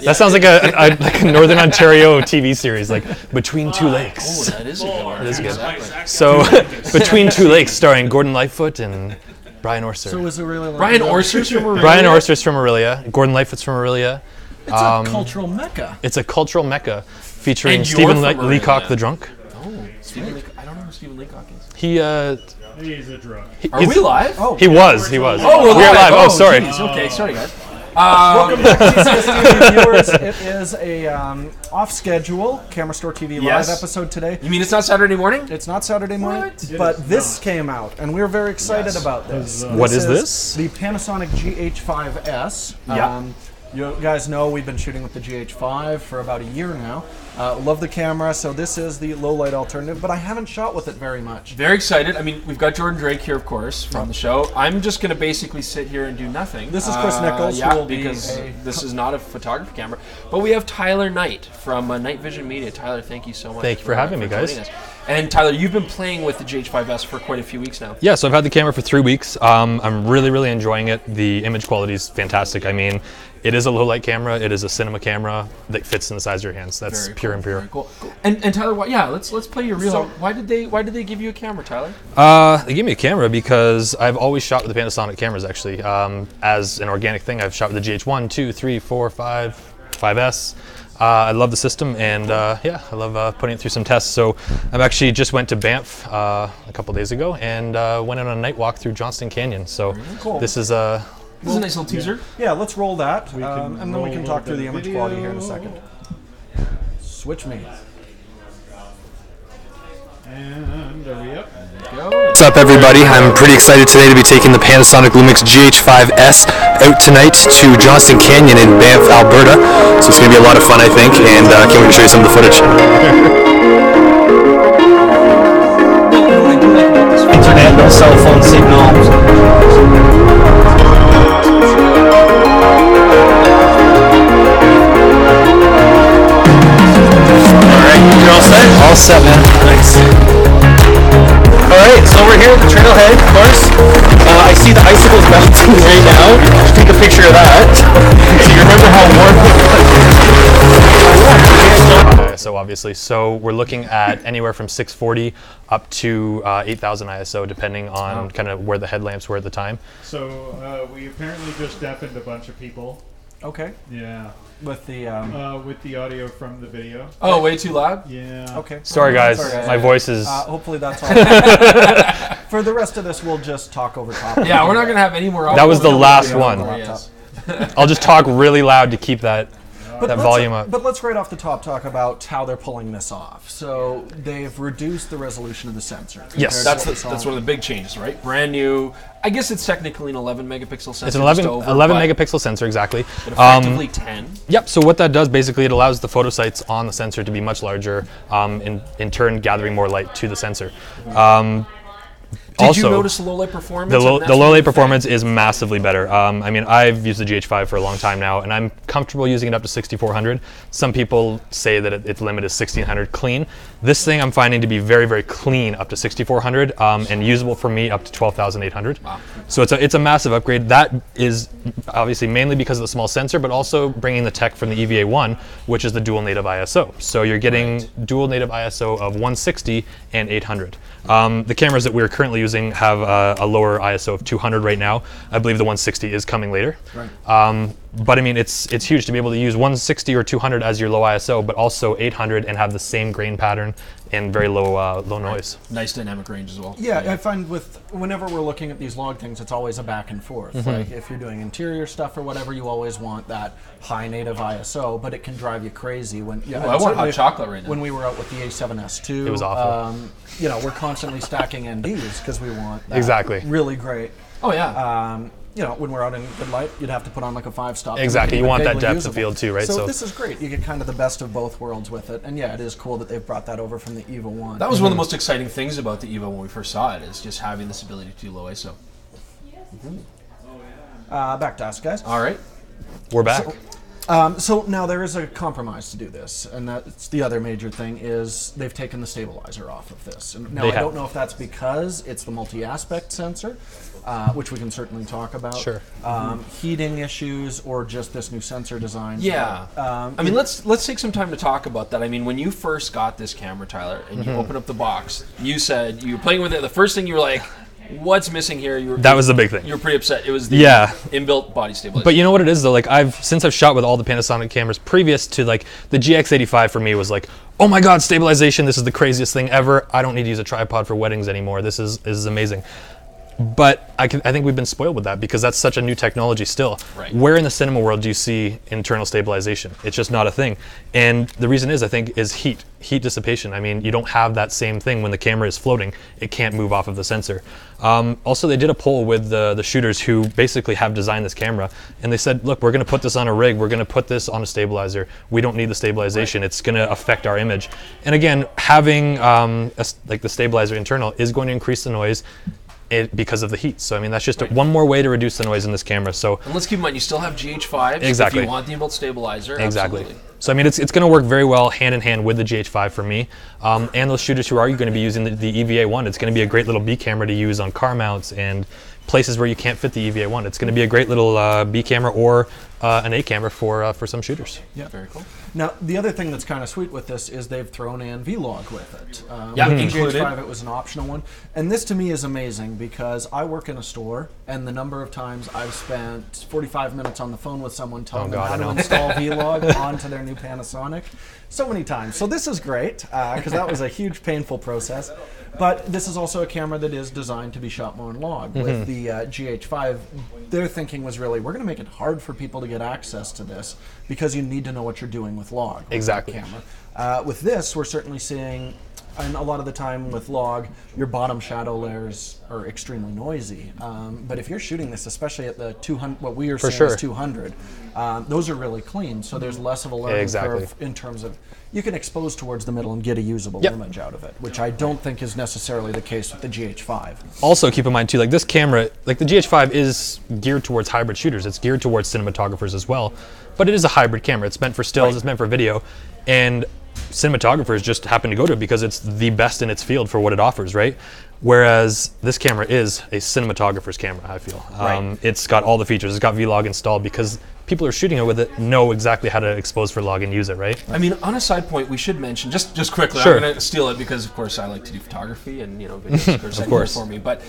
That sounds like a Northern Ontario TV series, like Between Two Lakes. Oh, that is a good one. Exactly. So, Between Two Lakes, starring Gordon Lightfoot and Brian Orser. So is it really like Brian Orser's from Orillia? Brian Orser's from Orillia. Gordon Lightfoot's from Orillia. It's a cultural mecca. It's a cultural mecca featuring Stephen Leacock the drunk. Oh, Stephen Leacock. I don't know who Stephen Leacock is. He's a drunk. Are we live? Oh, he was. Oh, we're live. Oh, sorry. Geez. Okay, sorry guys. Welcome to viewers. It is a off-schedule Camera Store TV live episode today. You mean it's not Saturday morning? It's not Saturday morning, but this came out, and we're very excited about this. What is this? The Panasonic GH5S. You guys know we've been shooting with the GH5 for about a year now. Love the camera, so this is the low-light alternative, but I haven't shot with it very much. Very excited. I mean, we've got Jordan Drake here, of course, from the show. I'm just going to basically sit here and do nothing. This is Chris Nichols, who will be this is not a photography camera, but we have Tyler Knight from Night Vision Media. Tyler, thank you so much. Thank you for having me, guys. And Tyler, you've been playing with the GH5S for quite a few weeks now. Yeah, so I've had the camera for 3 weeks. I'm really, really enjoying it. The image quality is fantastic. I mean, it is a low-light camera. It is a cinema camera that fits in the size of your hands. That's pure and pure. Very cool. And Tyler, let's play your reel. So, why did they give you a camera, Tyler? They gave me a camera because I've always shot with the Panasonic cameras, actually. As an organic thing, I've shot with the GH1, 2, 3, 4, 5, 5S. I love the system, and I love putting it through some tests. So I've actually just went to Banff a couple days ago and went on a night walk through Johnston Canyon. So this is a... This is a nice little teaser. Yeah, let's roll that, and then we can talk through the image quality here in a second. Switch me. And are we up? What's up, everybody? I'm pretty excited today to be taking the Panasonic Lumix GH5S out tonight to Johnston Canyon in Banff, Alberta. So it's going to be a lot of fun, I think, and I can't wait to show you some of the footage. Internet, no cell phone signal. All set? All set, man. Nice. Alright, so we're here at the trailhead, of course. I see the icicles melting right now. Just take a picture of that. So you remember how warm it was. So obviously, we're looking at anywhere from 640 up to 8,000 ISO, depending on kind of where the headlamps were at the time. So we apparently just deafened a bunch of people. Okay. Yeah. With the audio from the video. Oh, way too loud? Yeah. Okay. Sorry, guys. My voice is... hopefully that's all. For the rest of this, we'll just talk over top. Yeah, we're not going to have any more audio. That was the last one. I'll just talk really loud to keep that... That volume up. But let's right off the top talk about how they're pulling this off. So they've reduced the resolution of the sensor. Yes, that's one of the big changes, right? Brand new. I guess it's technically an 11 megapixel sensor. It's an 11 megapixel sensor, exactly. But effectively 10. Yep. So what that does basically, it allows the photosites on the sensor to be much larger, in turn gathering more light to the sensor. Did you notice the low-light performance? The low-light performance is massively better. I mean, I've used the GH5 for a long time now, and I'm comfortable using it up to 6,400. Some people say that its limit is 1,600 clean. This thing I'm finding to be very, very clean up to 6,400 and usable for me up to 12,800. Wow. So it's a massive upgrade. That is obviously mainly because of the small sensor, but also bringing the tech from the EVA1, which is the dual native ISO. So you're getting dual native ISO of 160 and 800. The cameras that we're currently using have a lower ISO of 200 right now. I believe the 160 is coming later. Right. But I mean, it's huge to be able to use 160 or 200 as your low ISO, but also 800 and have the same grain pattern and very low low noise. Nice dynamic range as well. Yeah, I find whenever we're looking at these log things, it's always a back and forth. Like if you're doing interior stuff or whatever, you always want that high native ISO, but it can drive you crazy when. Yeah, I want hot chocolate right now. When we were out with the A7S Two, it was awful. You know, we're constantly stacking NDs because we want that really great. Oh yeah. You know, when we're out in good light, you'd have to put on like a 5-stop. Exactly, you want that depth of field too, right? So this is great. You get kind of the best of both worlds with it. And yeah, it is cool that they've brought that over from the EVA 1. That was one of the most exciting things about the EVA when we first saw it, is just having this ability to do low ISO. Back to us, guys. All right. We're back. So, So now there is a compromise to do this, and that's the other major thing is they've taken the stabilizer off of this. And now I don't know if that's because it's the multi-aspect sensor, which we can certainly talk about. Sure. Heating issues or just this new sensor design. Yeah. I mean, let's take some time to talk about that. I mean, when you first got this camera, Tyler, and you opened up the box, you said you were playing with it. The first thing you were like, what's missing here? That was the big thing. You were pretty upset. It was the inbuilt body stabilizer. But you know what it is though? Like since I've shot with all the Panasonic cameras previous to like the GX85 for me was like, oh my God, stabilization. This is the craziest thing ever. I don't need to use a tripod for weddings anymore. This is amazing. But I think we've been spoiled with that because that's such a new technology still. Right. Where in the cinema world do you see internal stabilization? It's just not a thing. And the reason is, I think, is heat dissipation. I mean, you don't have that same thing when the camera is floating. It can't move off of the sensor. Also, they did a poll with the shooters who basically have designed this camera. And they said, look, we're going to put this on a rig. We're going to put this on a stabilizer. We don't need the stabilization. Right. It's going to affect our image. And again, having like the stabilizer internal is going to increase the noise. Because of the heat. So I mean, that's just one more way to reduce the noise in this camera. So and let's keep in mind, you still have GH5s. Exactly. If you want the inbuilt stabilizer. Exactly. Absolutely. So I mean, it's going to work very well hand in hand with the GH5 for me. And those shooters who are going to be using the EVA1, it's going to be a great little B camera to use on car mounts and places where you can't fit the EVA1. It's going to be a great little B camera or an A camera for some shooters. Yeah, very cool. Now, the other thing that's kind of sweet with this is they've thrown in vlog with it. With the GH5, it was an optional one. And this to me is amazing because I work in a store, and the number of times I've spent 45 minutes on the phone with someone telling them how to install vlog onto their new Panasonic. So many times. So this is great because that was a huge painful process. But this is also a camera that is designed to be shot more in log. With the GH5, their thinking was really, we're going to make it hard for people to get access to this because you need to know what you're doing with log. Exactly. With camera. With this, we're certainly seeing, and a lot of the time with log, your bottom shadow layers are extremely noisy. But if you're shooting this, especially at the 200, what we are seeing is 200, those are really clean. So there's less of a learning curve in terms of, you can expose towards the middle and get a usable image out of it, which I don't think is necessarily the case with the GH5. Also keep in mind too, like this camera, like the GH5 is geared towards hybrid shooters. It's geared towards cinematographers as well, but it is a hybrid camera. It's meant for stills, it's meant for video. And cinematographers just happen to go to it because it's the best in its field for what it offers, right? Whereas this camera is a cinematographer's camera, I feel. It's got all the features. It's got vlog installed because people who are shooting it with it know exactly how to expose for log and use it, right? I mean, on a side point, we should mention, just quickly, I'm going to steal it because, of course, I like to do photography and, you know, videos for me, but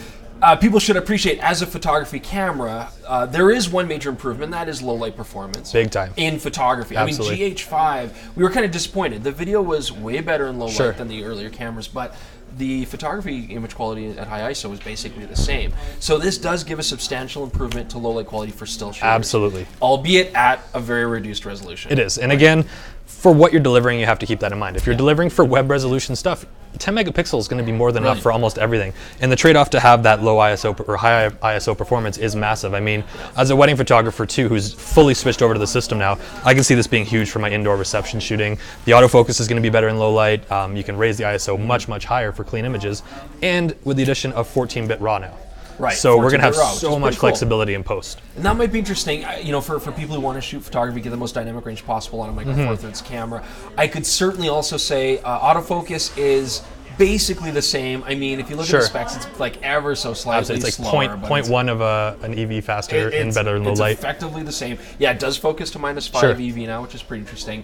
people should appreciate, as a photography camera, there is one major improvement, and that is low light performance. Big time. In photography. Absolutely. I mean, GH5, we were kind of disappointed. The video was way better in low light than the earlier cameras, but the photography image quality at high ISO is basically the same. So this does give a substantial improvement to low light quality for still shooters. Absolutely. Albeit at a very reduced resolution. It is. And again, for what you're delivering, you have to keep that in mind. If you're delivering for web resolution stuff, 10 megapixels is going to be more than enough for almost everything. And the trade-off to have that low ISO or high ISO performance is massive. I mean, as a wedding photographer too, who's fully switched over to the system now, I can see this being huge for my indoor reception shooting. The autofocus is going to be better in low light. You can raise the ISO much, much higher for clean images. And with the addition of 14-bit RAW now. Right. So we're going to have so much flexibility in post. And that might be interesting, you know, for people who want to shoot photography, get the most dynamic range possible on a micro four-thirds camera. I could certainly also say autofocus is basically the same. I mean, if you look at the specs, it's like ever so slightly it's like slower. Point one of an EV faster and better in low light. It's effectively the same. Yeah, it does focus to -5 EV now, which is pretty interesting.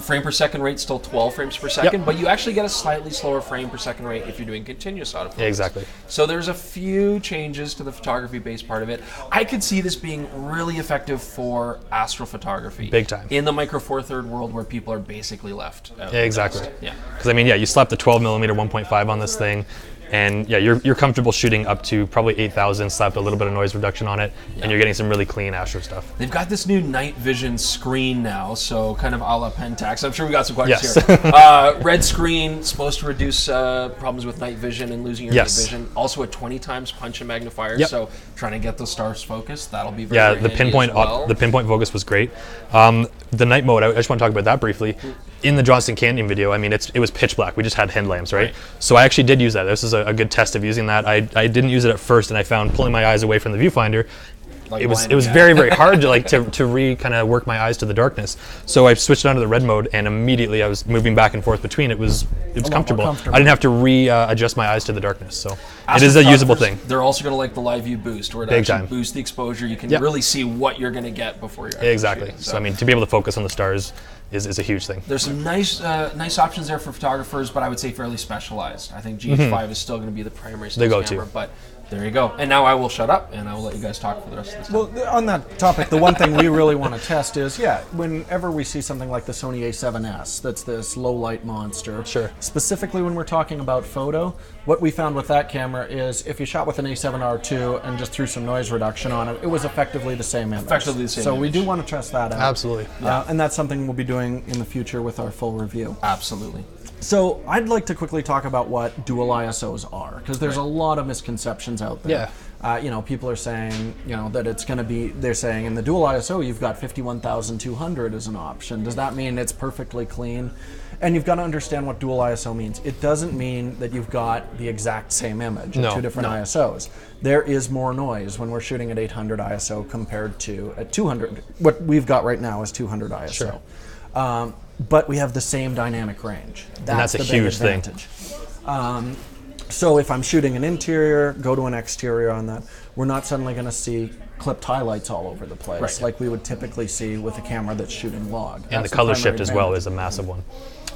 Frame per second rate still 12 frames per second, but you actually get a slightly slower frame per second rate if you're doing continuous autofocus. Yeah, exactly. So there's a few changes to the photography-based part of it. I could see this being really effective for astrophotography. Big time. In the micro four-third world where people are basically left out. Yeah, exactly. Yeah. Because I mean, yeah, you slap the 12 millimeter 1.5 on this thing, and yeah, you're comfortable shooting up to probably 8,000, slapped a little bit of noise reduction on it, and you're getting some really clean astro stuff. They've got this new night vision screen now, so kind of a la Pentax. I'm sure we got some questions here. Red screen, supposed to reduce problems with night vision and losing your night vision. Also a 20 times punch and magnifier, so trying to get those stars focused, that'll be very handy. The pinpoint focus was great. The night mode, I just want to talk about that briefly. In the Johnston Canyon video, I mean, it was pitch black. We just had headlamps, right? So I actually did use that. This is a good test of using that. I didn't use it at first, and I found pulling my eyes away from the viewfinder, like it was very, very hard to like to kind of work my eyes to the darkness. So I switched onto the red mode, and immediately I was moving back and forth between. It was comfortable. I didn't have to adjust my eyes to the darkness. So it is a usable thing. They're also going to like the live view boost, where it actually boosts the exposure. You can really see what you're going to get before your eyes. Exactly. So I mean, to be able to focus on the stars is a huge thing. There's some nice options there for photographers, but I would say fairly specialized. I think GH5 is still going to be the primary camera, but there you go. And now I will shut up, and I will let you guys talk for the rest of this time. Well, on that topic, the one thing we really want to test is, whenever we see something like the Sony A7S, that's this low-light monster. Sure. Specifically when we're talking about photo, what we found with that camera is if you shot with an A7R2 and just threw some noise reduction on it, it was effectively the same image. So we do want to test that out. Absolutely. And that's something we'll be doing in the future with our full review. Absolutely. So I'd like to quickly talk about what dual ISOs are, because there's a lot of misconceptions out there. People are saying, that it's going to be, they're saying in the dual ISO, you've got 51,200 as an option. Does that mean it's perfectly clean? And you've got to understand what dual ISO means. It doesn't mean that you've got the exact same image in two different ISOs. There is more noise when we're shooting at 800 ISO compared to at 200. What we've got right now is 200 ISO. Sure. But we have the same dynamic range. That's a huge advantage. Thing. So if I'm shooting an interior, go to an exterior on that, we're not suddenly going to see clipped highlights all over the place like we would typically see with a camera that's shooting log. And the color shift as well is a massive one.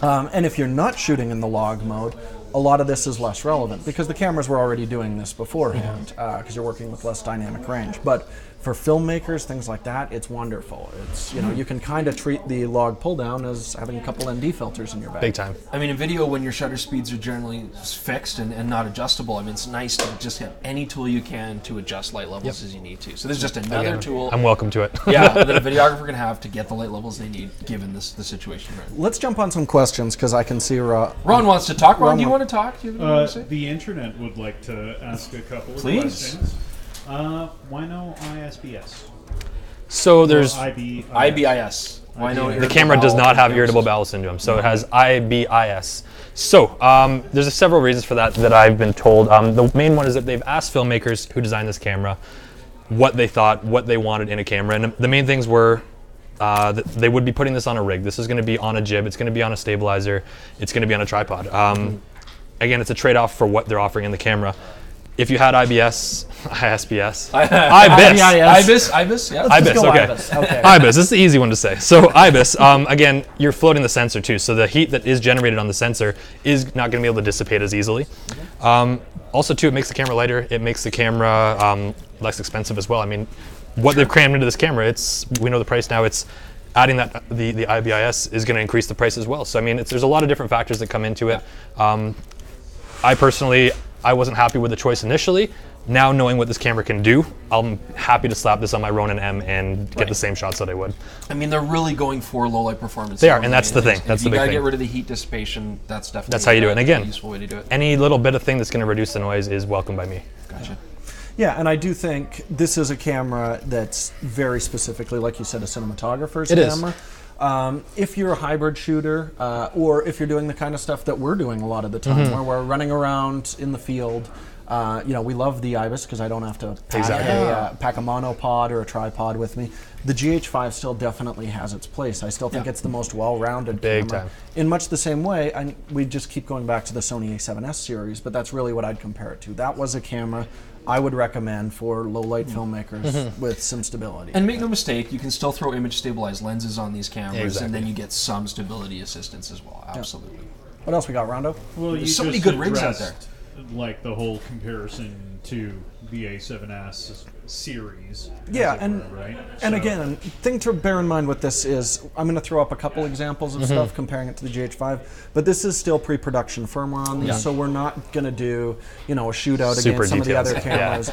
And if you're not shooting in the log mode, a lot of this is less relevant because the cameras were already doing this beforehand because you're working with less dynamic range. But for filmmakers, things like that, it's wonderful. It's you can kind of treat the log pull down as having a couple ND filters in your bag. Big time. I mean, in video, when your shutter speeds are generally fixed and not adjustable, I mean, it's nice to just have any tool you can to adjust light levels as you need to. So there's just another tool. I'm welcome to it. That a videographer can have to get the light levels they need given the situation. Right? Let's jump on some questions because I can see Ron wants to talk. Ron, do you want to talk? Do you want to say? The internet would like to ask a couple of questions. Why no ISBS? So there's IBIS. Why no? The camera does not have irritable bowel syndrome, so it has IBIS. So there's several reasons for that I've been told. The main one is that they've asked filmmakers who designed this camera what they thought, what they wanted in a camera, and the main things were they would be putting this on a rig. This is going to be on a jib. It's going to be on a stabilizer. It's going to be on a tripod. Again, it's a trade-off for what they're offering in the camera. If you had IBIS, this is the easy one to say. So IBIS, again, you're floating the sensor too, so the heat that is generated on the sensor is not going to be able to dissipate as easily. Also too, it makes the camera lighter, it makes the camera less expensive as well. I mean, what they've crammed into this camera, we know the price now, it's adding that the IBIS is going to increase the price as well. So I mean, there's a lot of different factors that come into it. I wasn't happy with the choice initially. Now knowing what this camera can do, I'm happy to slap this on my Ronin-M and get the same shots that I would. I mean, they're really going for low light performance. They are, and that's the thing. That's the big thing. You gotta get rid of the heat dissipation. That's definitely that's how you do it. And again, a useful way to do it. Any little bit of thing that's going to reduce the noise is welcome by me. Gotcha. Yeah, and I do think this is a camera that's very specifically, like you said, a cinematographer's camera. If you're a hybrid shooter, or if you're doing the kind of stuff that we're doing a lot of the time, where we're running around in the field, we love the IBIS because I don't have to pack, pack a monopod or a tripod with me. The GH5 still definitely has its place. I still think it's the most well-rounded camera. In much the same way, we just keep going back to the Sony A7S series, but that's really what I'd compare it to. That was a camera I would recommend for low-light filmmakers with some stability. And make no mistake, you can still throw image-stabilized lenses on these cameras, and then you get some stability assistance as well. Absolutely. What else we got, Rondo? Well, there's so many good rigs out there. Like the whole comparison to the A7S series. Yeah, and again, the thing to bear in mind with this is, I'm going to throw up a couple examples of stuff comparing it to the GH5, but this is still pre-production firmware on these, so we're not going to do a shootout against some of the other cameras,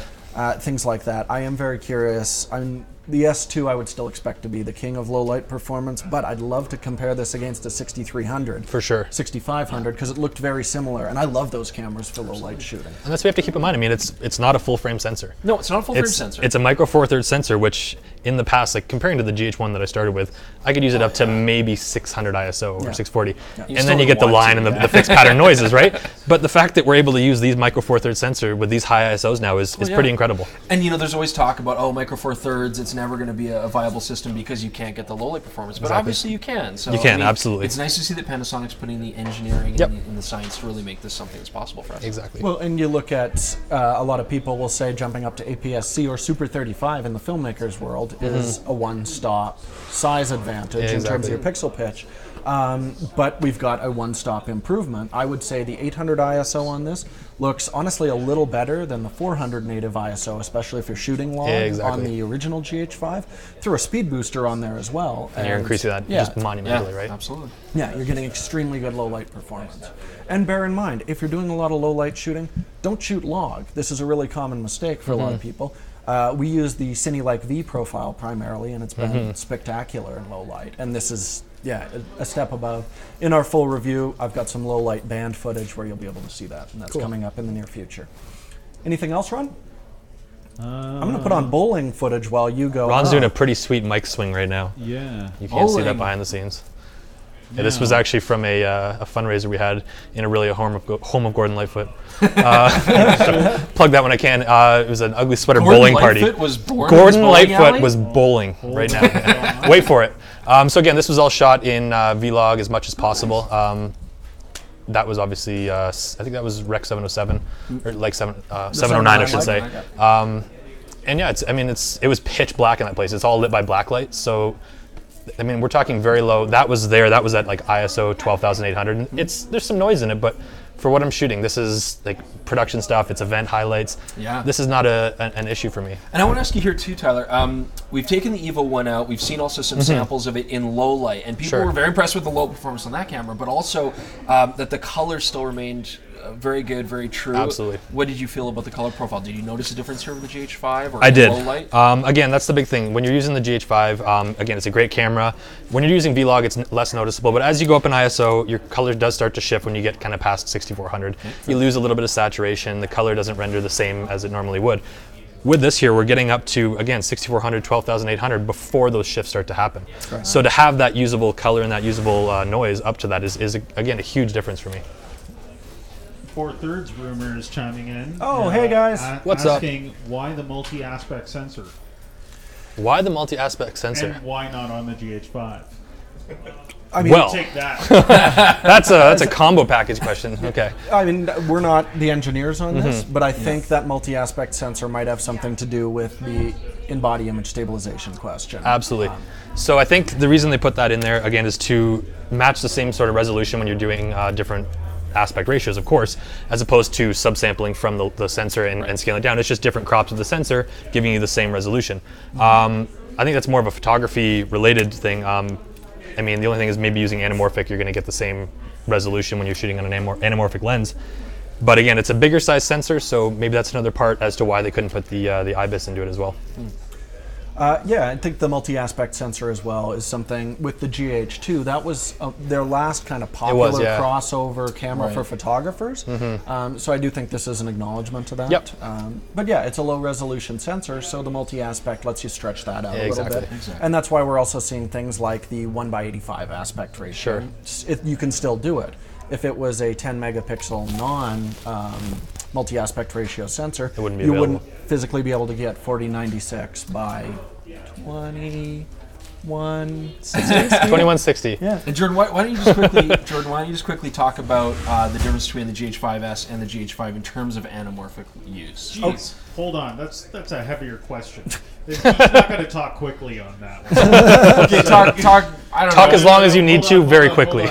things like that. I am very curious. I'm The S2 I would still expect to be the king of low light performance, but I'd love to compare this against a 6300. For sure. 6500, because it looked very similar, and I love those cameras for low light shooting. And that's what we have to keep in mind. I mean, it's not a full frame sensor. No, it's not a full frame sensor. It's a micro four thirds sensor, which in the past, like comparing to the GH1 that I started with, I could use it up to maybe 600 ISO or 640. Yeah. And then you get the line and the fixed pattern noises, right? But the fact that we're able to use these micro four thirds sensor with these high ISOs now is pretty incredible. And you know, there's always talk about, oh, micro four thirds, it's never going to be a viable system because you can't get the low light performance, but obviously you can. So you can, I mean, absolutely. It's nice to see that Panasonic's putting the engineering and the science to really make this something that's possible for us. Exactly. Well, and you look at a lot of people will say jumping up to APS-C or Super 35 in the filmmaker's world is a one-stop size advantage in terms of your pixel pitch. But we've got a one-stop improvement. I would say the 800 ISO on this looks honestly a little better than the 400 native ISO, especially if you're shooting long on the original GH5. Threw a speed booster on there as well. And you're increasing that just monumentally, right? Absolutely. Yeah, you're getting extremely good low light performance. And bear in mind, if you're doing a lot of low light shooting, don't shoot log. This is a really common mistake for a lot of people. We use the Cine-like V profile primarily, and it's been spectacular in low light. And this is a step above. In our full review, I've got some low light band footage where you'll be able to see that, and that's coming up in the near future. Anything else, Ron? I'm going to put on bowling footage while you go. Ron's doing a pretty sweet mic swing right now. Yeah. You can't see that behind the scenes. Yeah. Yeah, this was actually from a fundraiser we had in Orillia, home of Gordon Lightfoot. Plug that when I can. It was an ugly sweater bowling party. Gordon Lightfoot was bowling right now. Yeah. Wait for it. So again, this was all shot in vlog as much as possible. That was obviously, I think that was Rec 707, or like 709, I should say. And yeah, it was pitch black in that place. It's all lit by blacklight. So, I mean, we're talking very low. That was at like ISO 12,800. And there's some noise in it, but for what I'm shooting, this is like production stuff, it's event highlights. Yeah. This is not an issue for me. And I want to ask you here too, Tyler. We've taken the EVA1 out, we've seen also some samples of it in low light, and people were very impressed with the low performance on that camera, but also that the color still remained very good, very true. Absolutely. What did you feel about the color profile? Did you notice a difference here with the GH5 or low light? Again, that's the big thing. When you're using the GH5, again, it's a great camera. When you're using vlog, it's less noticeable, but as you go up in ISO, your color does start to shift when you get kind of past 6400. You lose a little bit of saturation. The color doesn't render the same as it normally would. With this here, we're getting up to, again, 6400, 12,800 before those shifts start to happen. Right. So to have that usable color and that usable noise up to that is again, a huge difference for me. Four thirds rumor is chiming in. Oh, hey guys, what's asking up? Why the multi-aspect sensor? Why the multi-aspect sensor? And why not on the GH5? I mean, well, take that. that's a combo package question. Okay. I mean, we're not the engineers on this, but I think that multi-aspect sensor might have something to do with the in-body image stabilization question. Absolutely. So I think the reason they put that in there again is to match the same sort of resolution when you're doing different aspect ratios, of course, as opposed to subsampling from the sensor and scaling down. It's just different crops of the sensor giving you the same resolution. I think that's more of a photography related thing. I mean, the only thing is maybe using anamorphic, you're going to get the same resolution when you're shooting on an anamorphic lens. But again, it's a bigger size sensor, so maybe that's another part as to why they couldn't put the IBIS into it as well. Yeah, I think the multi-aspect sensor as well is something with the GH2. That was their last kind of popular crossover camera for photographers. So I do think this is an acknowledgement to that. But yeah, it's a low resolution sensor, so the multi-aspect lets you stretch that out a little bit. And that's why we're also seeing things like the 1:85 aspect ratio. You can still do it. If it was a 10 megapixel multi-aspect ratio sensor, it wouldn't be wouldn't physically be able to get 4096 by 2160. Yeah. And Jordan, why don't you just quickly talk about the difference between the GH5S and the GH5 in terms of anamorphic use? Jeez. Oh, hold on, that's a heavier question. He's not going to talk quickly on that one. Okay, talk as long as you need to, very quickly.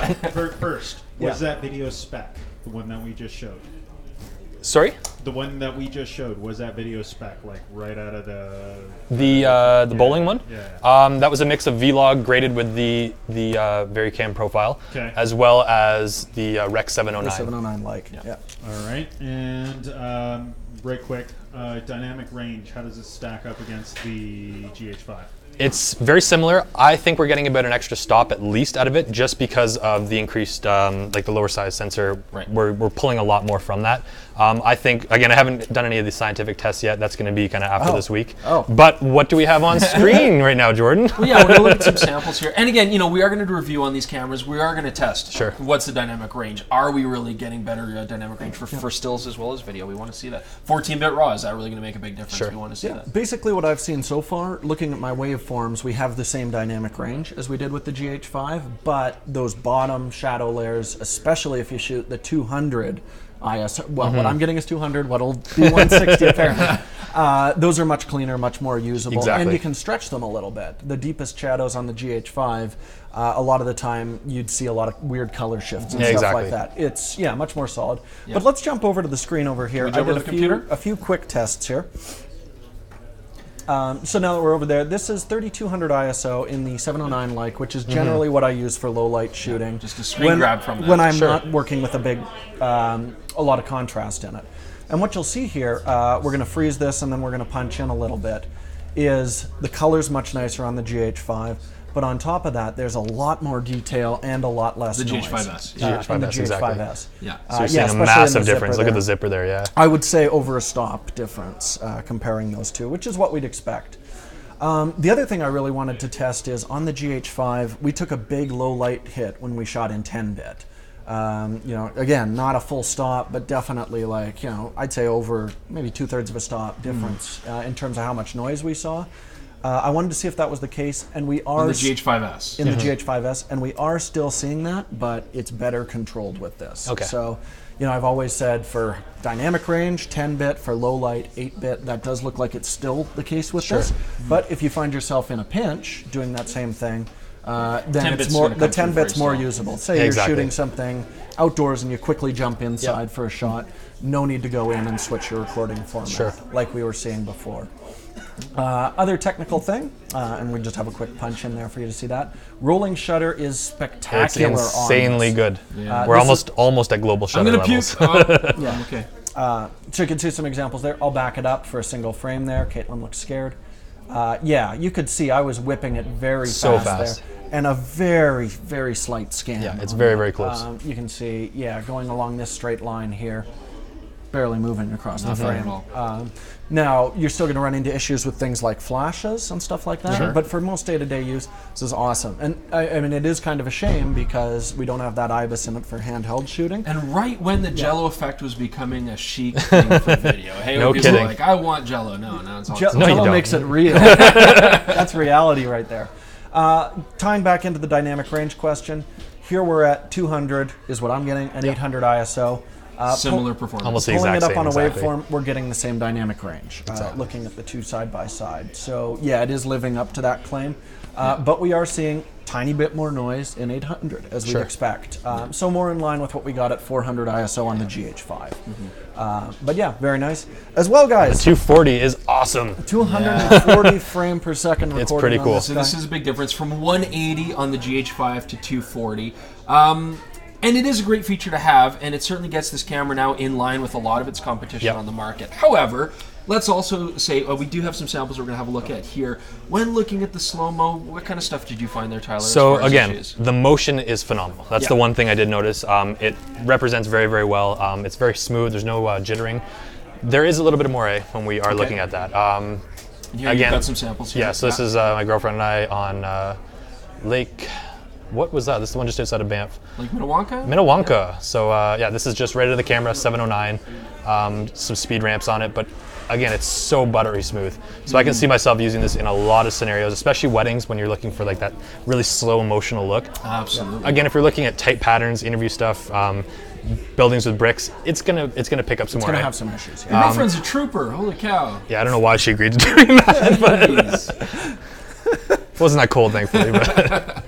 First, was that video spec, the one that we just showed? Sorry? The one that we just showed, was that video spec, like right out of the bowling one? Yeah. That was a mix of vlog graded with the Vericam profile, as well as the Rec 709. The 709 like. Yeah. All right, and right quick, dynamic range, how does this stack up against the GH5? It's very similar. I think we're getting about an extra stop at least out of it just because of the increased, like the lower size sensor. Right. We're pulling a lot more from that. I think, again, I haven't done any of the scientific tests yet. That's going to be kind of after this week. Oh. But what do we have on screen right now, Jordan? Well, yeah, we're going to look at some samples here. And again, you know, we are going to review on these cameras. We are going to test what's the dynamic range. Are we really getting better dynamic range for stills as well as video? We want to see that. 14-bit RAW, is that really going to make a big difference? Sure. We want to see that. Basically what I've seen so far, looking at my way of forms, we have the same dynamic range as we did with the GH5, but those bottom shadow layers, especially if you shoot the 200 IS, well, what I'm getting is 200, what'll be 160 apparently. Those are much cleaner, much more usable, and you can stretch them a little bit. The deepest shadows on the GH5, a lot of the time you'd see a lot of weird color shifts and stuff like that. It's much more solid. But let's jump over to the screen over here. I did a few quick tests here. So now that we're over there, this is 3200 ISO in the 709 Leica, which is generally what I use for low light shooting. Just a screen grab from that. When I'm not working with a big, a lot of contrast in it. And what you'll see here, we're going to freeze this and then we're going to punch in a little bit, is the color's much nicer on the GH5. But on top of that, there's a lot more detail and a lot less noise. GH5S. GH5S, exactly. Yeah. So you're seeing a massive difference. Look at the zipper there, I would say over a stop difference comparing those two, which is what we'd expect. The other thing I really wanted to test is on the GH5, we took a big low light hit when we shot in 10-bit. You know, again, not a full stop, but definitely like, you know, I'd say over maybe 2/3 of a stop difference in terms of how much noise we saw. I wanted to see if that was the case, and we are in the GH5S. In the GH5S, and we are still seeing that, but it's better controlled with this. Okay. So, you know, I've always said for dynamic range, 10-bit, for low light, 8-bit. That does look like it's still the case with this. But if you find yourself in a pinch doing that same thing, then it's more the 10-bit's more usable. Say you're shooting something outdoors and you quickly jump inside for a shot. No need to go in and switch your recording format like we were seeing before. Other technical thing, and we just have a quick punch in there for you to see that. Rolling shutter is spectacular. It's insanely good. Yeah. We're almost at global shutter levels. I'm gonna puke. So you can see some examples there. I'll back it up for a single frame there. Caitlin looks scared. Yeah, you could see I was whipping it very fast there. And a very, very slight scan. Yeah, it's very, very close. You can see, going along this straight line here. Barely moving across the frame. Now, you're still going to run into issues with things like flashes and stuff like that, but for most day-to-day use, this is awesome. And I mean, it is kind of a shame because we don't have that IBIS in it for handheld shooting. And right when the Jello effect was becoming a chic thing for video, no kidding. Like, I want Jello. No, no, it's all Jello makes it real. That's reality right there. Tying back into the dynamic range question, here we're at 200 is what I'm getting, and 800 ISO. Similar performance. Almost the exact same. Pulling it up on a waveform, we're getting the same dynamic range, looking at the two side by side. So yeah, it is living up to that claim. But we are seeing tiny bit more noise in 800 as we'd expect. So more in line with what we got at 400 ISO on the GH5. But yeah, very nice. As well, guys. The 240 is awesome. 240 frame per second recording. It's pretty cool. So this is a big difference from 180 on the GH5 to 240. And it is a great feature to have, and it certainly gets this camera now in line with a lot of its competition on the market. However, let's also say we do have some samples we're going to have a look at here. When looking at the slow-mo, what kind of stuff did you find there, Tyler? So again, the motion is phenomenal. That's the one thing I did notice. It represents very, very well. It's very smooth. There's no jittering. There is a little bit of moire when we are looking at that. Here again, you've got some samples here. Yeah, so this is my girlfriend and I on Lake... What was that? This is the one just outside of Banff. Like Minnewanka? Minnewanka. Yeah. So yeah, this is just right out of the camera, 709. Some speed ramps on it, but again, it's so buttery smooth. So I can see myself using this in a lot of scenarios, especially weddings when you're looking for like that really slow emotional look. Absolutely. Again, if you're looking at tight patterns, interview stuff, buildings with bricks, it's gonna pick up some more. It's gonna have some issues. Your girlfriend's a trooper. Holy cow. Yeah, I don't know why she agreed to doing that, but it wasn't that cold, thankfully. But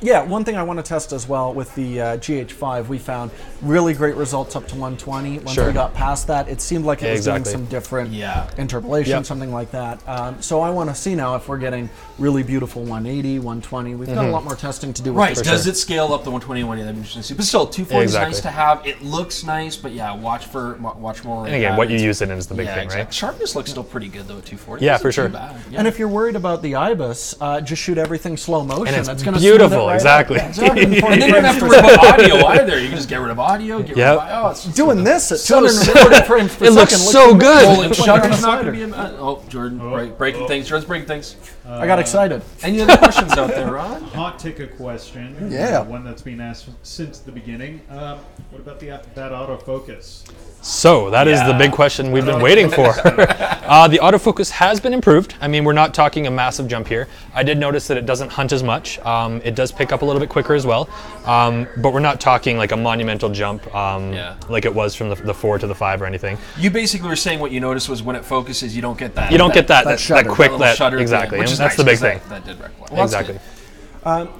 Yeah, one thing I want to test as well with the GH5, we found really great results up to 120. Once we got past that, it seemed like it was doing some different interpolation, something like that. So I want to see now if we're getting really beautiful 180, 120. We've got a lot more testing to do with this. Does it scale up to 120, 180? That'd be interesting to see. But still, 240 is nice to have. It looks nice, but yeah, watch more. And again, what you use it in is the big thing, right? Sharpness looks still pretty good, though, at 240. Yeah, for sure. Yeah. And if you're worried about the IBIS, just shoot everything slow motion. And it's beautiful. Right exactly. And then you don't have to worry about audio either. You can just get rid of audio, get rid of audio. It's doing this at 240 frames per second. It looks so good. Shutter's not going to be oh, Jordan, breaking things. Jordan's breaking things. I got excited. Any other questions out there, Ron? Hot ticket question. Yeah. One that's been asked since the beginning. What about that autofocus? So that is the big question we've been waiting for. The autofocus has been improved. I mean, we're not talking a massive jump here. I did notice that it doesn't hunt as much. It does pick up a little bit quicker as well, but we're not talking like a monumental jump like it was from the 4 to the 5 or anything. You basically were saying what you noticed was when it focuses, you don't get that. You don't get that quick shutter. Exactly, and that's the big thing. That did recommend. Well, exactly.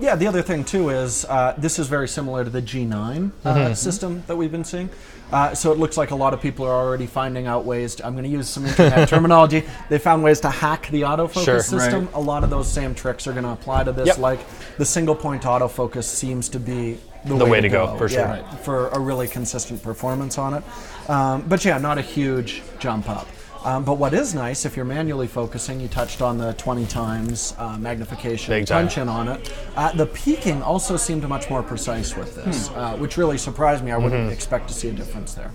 Yeah, the other thing too is this is very similar to the G9 system that we've been seeing. So it looks like a lot of people are already finding out ways to, I'm going to use some internet terminology, they found ways to hack the autofocus system. A lot of those same tricks are going to apply to this. Like the single point autofocus seems to be the way to go for sure. For a really consistent performance on it. But yeah, not a huge jump up. But what is nice, if you're manually focusing, you touched on the 20 times magnification punch-in on it. The peaking also seemed much more precise with this, which really surprised me. I wouldn't expect to see a difference there.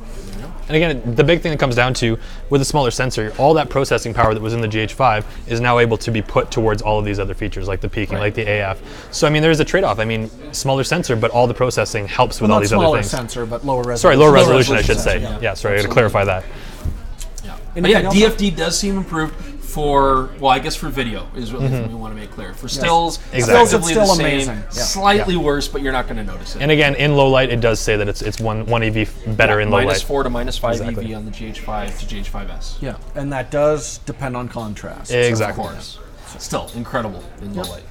And again, the big thing that comes down to, with a smaller sensor, all that processing power that was in the GH5 is now able to be put towards all of these other features, like the peaking, like the AF. So I mean, there is a trade-off. I mean, smaller sensor, but all the processing helps with all these other things. Not smaller sensor, but lower resolution. Sorry, lower resolution I should say. Yeah, sorry, I gotta clarify that. But yeah, DFD does seem improved for, well, I guess for video is what we want to make clear. For stills, it's still the same, slightly worse, but you're not going to notice it. And again, in low light, it does say that it's one EV better in low light. -4 to -5 EV on the GH5 to GH5S. Yeah, and that does depend on contrast. Exactly. Of course. So still incredible in low light,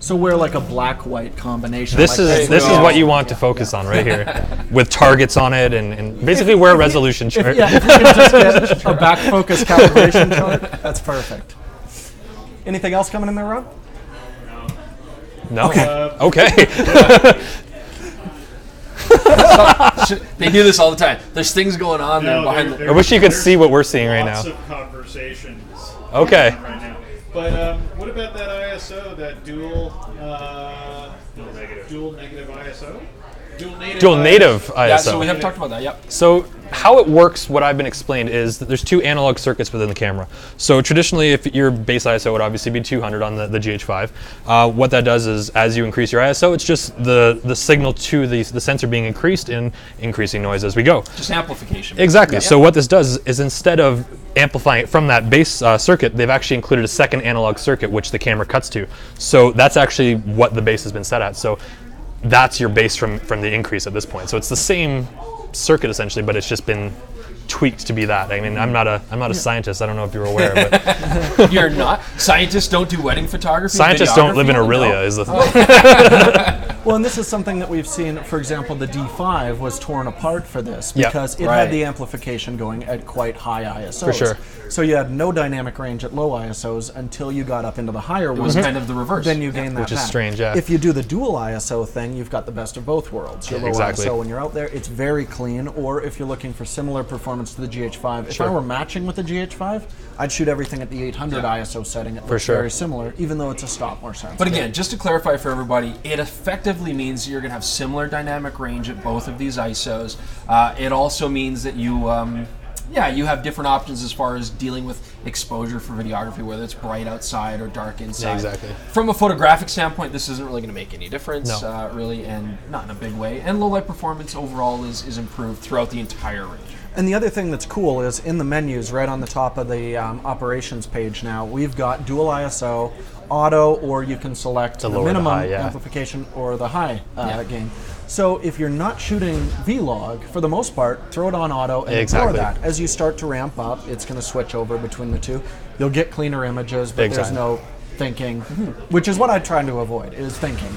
So we're like a black-white combination. This is what you want to focus on right here, with targets on it and basically we're a resolution chart. If you can just get a back focus calibration chart, that's perfect. Anything else coming in there, Rob? No. Okay. They do this all the time. There's things going on there behind. I wish you could see what we're seeing right now. Lots of conversations. Okay. Right now. But what about that ISO, that dual negative ISO? Dual native ISO. Yeah, so we have talked about that, So how it works, what I've been explained, is that there's two analog circuits within the camera. So traditionally, if your base ISO would obviously be 200 on the GH5. What that does is, as you increase your ISO, it's just the signal to the sensor being increased in increasing noise as we go. Just amplification. Exactly. Yeah. So what this does is instead of amplifying it from that base circuit, they've actually included a second analog circuit, which the camera cuts to. So that's actually what the base has been set at. So that's your base from the increase at this point. So it's the same circuit essentially, but it's just been tweaked to be that. I mean, I'm not a scientist. I don't know if you're aware, but you're not. Scientists don't do wedding photography. Scientists don't live in Orillia, is the thing. Well, and this is something that we've seen. For example, the D5 was torn apart for this because it had the amplification going at quite high ISOs. For sure. So you had no dynamic range at low ISOs until you got up into the higher ones. It was kind of the reverse. Then you gain that which is strange, If you do the dual ISO thing, you've got the best of both worlds. Your low ISO when you're out there, it's very clean, or if you're looking for similar performance to the GH5, if I were matching with the GH5, I'd shoot everything at the 800 ISO setting. It looks very similar, even though it's a stop more sensitive. But again, just to clarify for everybody, it effectively means you're going to have similar dynamic range at both of these ISOs. It also means that you... you have different options as far as dealing with exposure for videography, whether it's bright outside or dark inside. Exactly. From a photographic standpoint, this isn't really going to make any difference, really, and not in a big way. And low light performance overall is improved throughout the entire range. And the other thing that's cool is in the menus, right on the top of the operations page now, we've got dual ISO, auto, or you can select the minimum high, amplification or the high gain. So if you're not shooting vlog, for the most part, throw it on auto and ignore that. As you start to ramp up, it's going to switch over between the two. You'll get cleaner images, but there's no thinking, which is what I try to avoid, is thinking.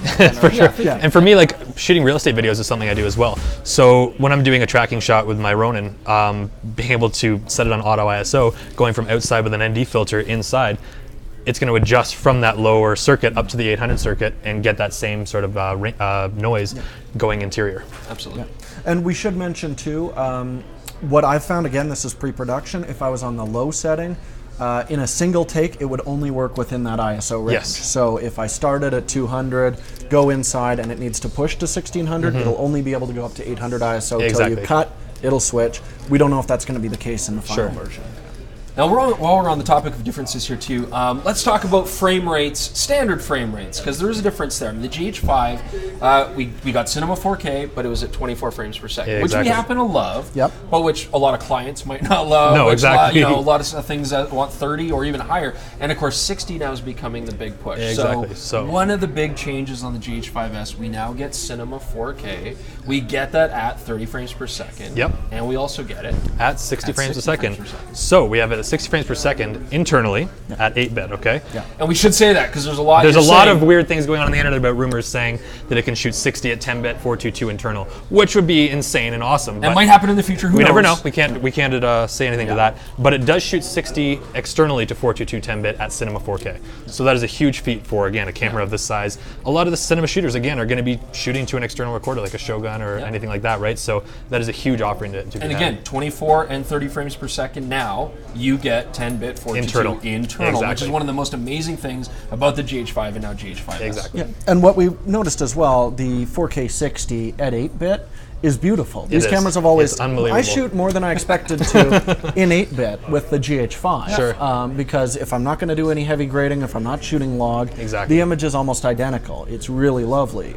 For sure. Yeah. And for me, like, shooting real estate videos is something I do as well. So when I'm doing a tracking shot with my Ronin, being able to set it on auto ISO, going from outside with an ND filter inside, it's going to adjust from that lower circuit up to the 800 circuit and get that same sort of noise going interior. Absolutely. Yeah. And we should mention too, what I found, again, this is pre-production, if I was on the low setting, in a single take, it would only work within that ISO range. Yes. So if I started at 200, go inside, and it needs to push to 1600, it'll only be able to go up to 800 ISO till you cut, it'll switch. We don't know if that's going to be the case in the final version. Now, while we're on the topic of differences here too, let's talk about frame rates, standard frame rates, because there is a difference there. I mean, the GH5, we got Cinema 4K, but it was at 24 frames per second, which we happen to love, but which a lot of clients might not love. No, exactly. You know, a lot of things that want 30 or even higher, and of course, 60 now is becoming the big push. Exactly. So one of the big changes on the GH5S, we now get Cinema 4K. We get that at 30 frames per second. Yep. And we also get it at 60 frames a second. So we have it at 60 frames per second internally at 8-bit, okay? Yeah. And we should say that because there's a lot of weird things going on the internet about rumors saying that it can shoot 60 at 10-bit 422 internal, which would be insane and awesome. And it might happen in the future, who knows? We never know. We can't say anything to that. But it does shoot 60 externally to 422 10-bit at Cinema 4K. So that is a huge feat for, again, a camera of this size. A lot of the cinema shooters, again, are going to be shooting to an external recorder like a Shogun or anything like that, right? So that is a huge offering to be. And again, 24 and 30 frames per second now, you get 10-bit 422 internal, which is one of the most amazing things about the GH5 and now GH5S. Exactly. Yeah. And what we noticed as well, the 4K 60 at 8-bit is beautiful. These cameras have always, I shoot more than I expected to in 8-bit with the GH5, because if I'm not going to do any heavy grading, if I'm not shooting log, the image is almost identical. It's really lovely.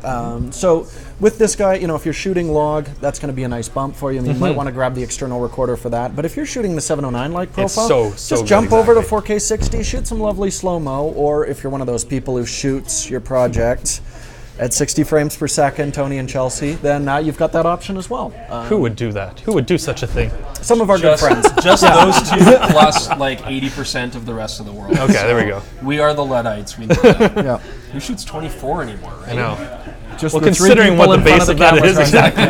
So with this guy, you know, if you're shooting log, that's going to be a nice bump for you. I mean, you might want to grab the external recorder for that, but if you're shooting the 709-like profile, just jump over to 4K 60, shoot some lovely slow-mo, or if you're one of those people who shoots your project at 60 frames per second, Tony and Chelsea, then now you've got that option as well. Who would do that? Who would do such a thing? Some of our good friends. Just those two plus like 80% of the rest of the world. Okay, so there we go. We are the Luddites. We know that. Who shoots 24 anymore, right? I know. Just considering what the base of that is. Exactly.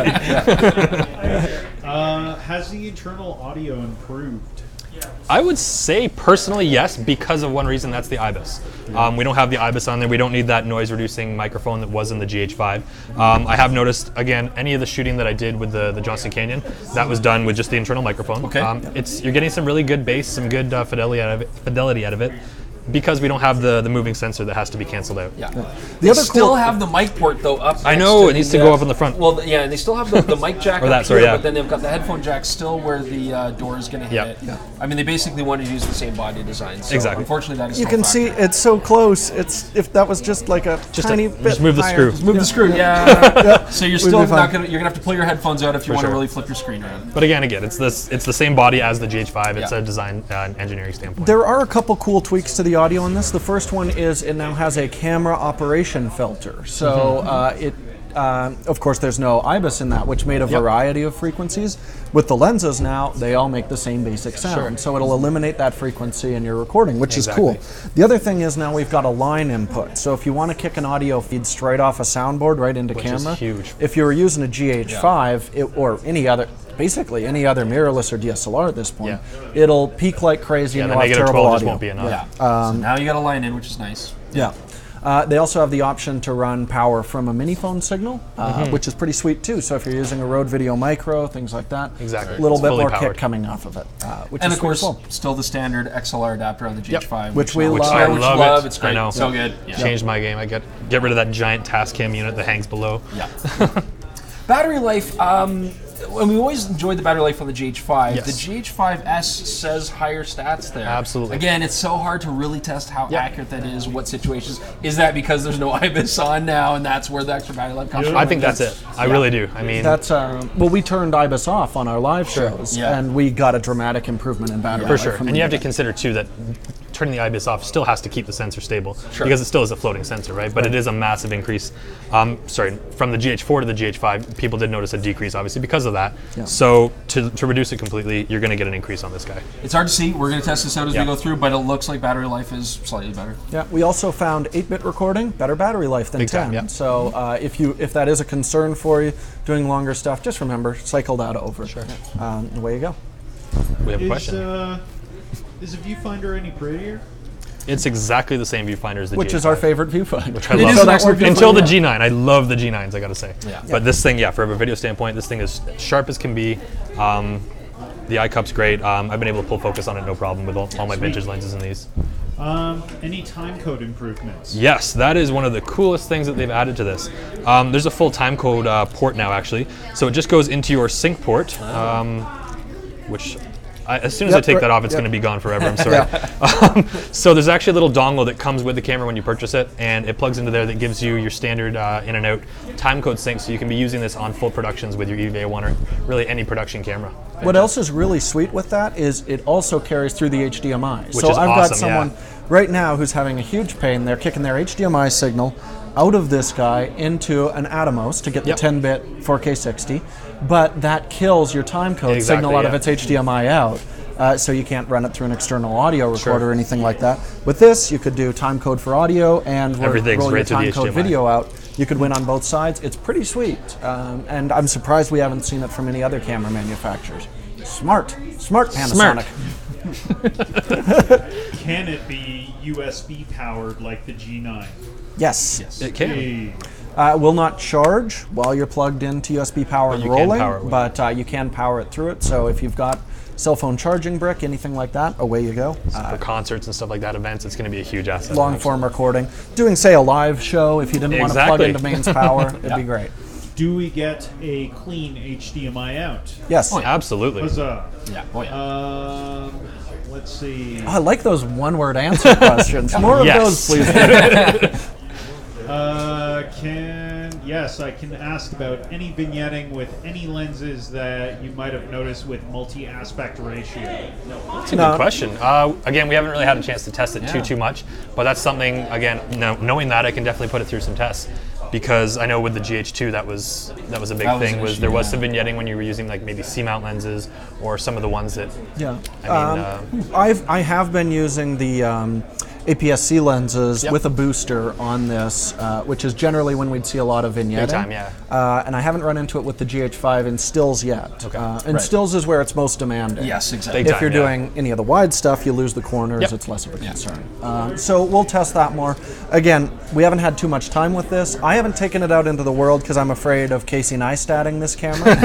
Has the internal audio improved? I would say personally yes, because of one reason, that's the IBIS. We don't have the IBIS on there. We don't need that noise reducing microphone that was in the GH5. I have noticed, again, any of the shooting that I did with the Johnston Canyon, that was done with just the internal microphone. Okay. You're getting some really good bass, some good fidelity out of it, because we don't have the moving sensor that has to be canceled out. Yeah. They still have the mic port though up. I know, it needs to go up in the front. Well, yeah, and they still have the mic jack up here, but then they've got the headphone jack still where the door is going to hit it. Yeah. I mean, they basically wanted to use the same body design. So unfortunately, that is You can see it's so close. It's if that was just like a tiny bit Just move the screw. Just move the screw, yeah. So you're still not going to, you're going to have to pull your headphones out if you want to really flip your screen around. But again, it's the same body as the GH5. It's a design and engineering standpoint. There are a couple cool tweaks to the audio on this. The first one is it now has a camera operation filter. So of course there's no IBIS in that, which made a variety of frequencies. With the lenses now, they all make the same basic sound. Sure. So it'll eliminate that frequency in your recording, which is cool. The other thing is now we've got a line input. So if you want to kick an audio feed straight off a soundboard right into camera, is huge. If you were using a GH5 or any other, basically any other mirrorless or DSLR at this point, it'll peak like crazy and you'll have terrible audio. Just won't be enough. Yeah. So now you got a line in, which is nice. Yeah. They also have the option to run power from a mini phone signal, which is pretty sweet too. So if you're using a Rode Video Micro, things like that, a little bit more kick coming off of it. Which is, of course, still the standard XLR adapter on the GH5, which I love. It's great. I know. So good. Yeah. Changed my game. I get rid of that giant Tascam unit that hangs below. Yeah. Battery life. And we always enjoyed the battery life on the GH5. Yes. The GH5S says higher stats there. Absolutely. Again, it's so hard to really test how accurate that is, what situations. Is that because there's no IBIS on now and that's where the extra battery life comes from? I think that's it. I really do. I mean, that's well, we turned IBIS off on our live shows and we got a dramatic improvement in battery life. For sure. And you have to consider too that turning the IBIS off still has to keep the sensor stable, sure, because it still is a floating sensor, right? But it is a massive increase. Sorry, from the GH4 to the GH5, people did notice a decrease, obviously, because of that. Yeah. So to reduce it completely, you're going to get an increase on this guy. It's hard to see. We're going to test this out as we go through, but it looks like battery life is slightly better. Yeah, we also found 8-bit recording, better battery life than 10. Yeah. So if that is a concern for you, doing longer stuff, just remember, cycle that over. Sure. Away you go. We have a question. Is the viewfinder any prettier? It's exactly the same viewfinder as the G9. Which is our favorite viewfinder. Which I love. Until the G9. I love the G9s, I gotta say. Yeah. But this thing, yeah, from a video standpoint, this thing is sharp as can be. The iCup's great. I've been able to pull focus on it no problem with all my vintage lenses in these. Any time code improvements? Yes, that is one of the coolest things that they've added to this. There's a full time code port now, actually. So it just goes into your sync port, which as soon as I take that off, it's going to be gone forever. I'm sorry. So there's actually a little dongle that comes with the camera when you purchase it, and it plugs into there that gives you your standard in and out time code sync, so you can be using this on full productions with your EVA1 or really any production camera. What else is really sweet with that is it also carries through the HDMI. Which so is I've awesome, got someone right now who's having a huge pain. They're kicking their HDMI signal out of this guy into an Atomos to get the 10-bit 4K 60, but that kills your time code signal out of its HDMI out, so you can't run it through an external audio recorder or anything like that. With this, you could do time code for audio and roll your time code video out. You could win on both sides. It's pretty sweet, and I'm surprised we haven't seen it from any other camera manufacturers. Smart, smart Panasonic. Smart. Can it be USB powered like the G9? Yes. It can. It will not charge while you're plugged into USB power and rolling, but you can power it through it. So if you've got cell phone charging brick, anything like that, away you go. So for concerts and stuff like that, events, it's going to be a huge asset. Long form recording. Doing, say, a live show, if you didn't want to plug into mains power, it'd be great. Do we get a clean HDMI out? Yes. Oh, absolutely. Huzzah. Yeah. Oh, yeah. Let's see. Oh, I like those one-word answer questions. More of those, please. I can ask about any vignetting with any lenses that you might have noticed with multi-aspect ratio. That's a good question. Again, we haven't really had a chance to test it too much, but that's something, again, knowing that, I can definitely put it through some tests. Because I know with the GH2 that was a big thing. Was there was some vignetting when you were using like maybe C-mount lenses or some of the ones that I have been using the APS-C lenses with a booster on this, which is generally when we'd see a lot of vignetting. Big time, and I haven't run into it with the GH5 in stills yet. Okay. And stills is where it's most demanding. Yes, exactly. Big time, if you're doing any of the wide stuff, you lose the corners. It's less of a concern. So we'll test that more. Again, we haven't had too much time with this. I haven't taken it out into the world because I'm afraid of Casey Neistatting this camera.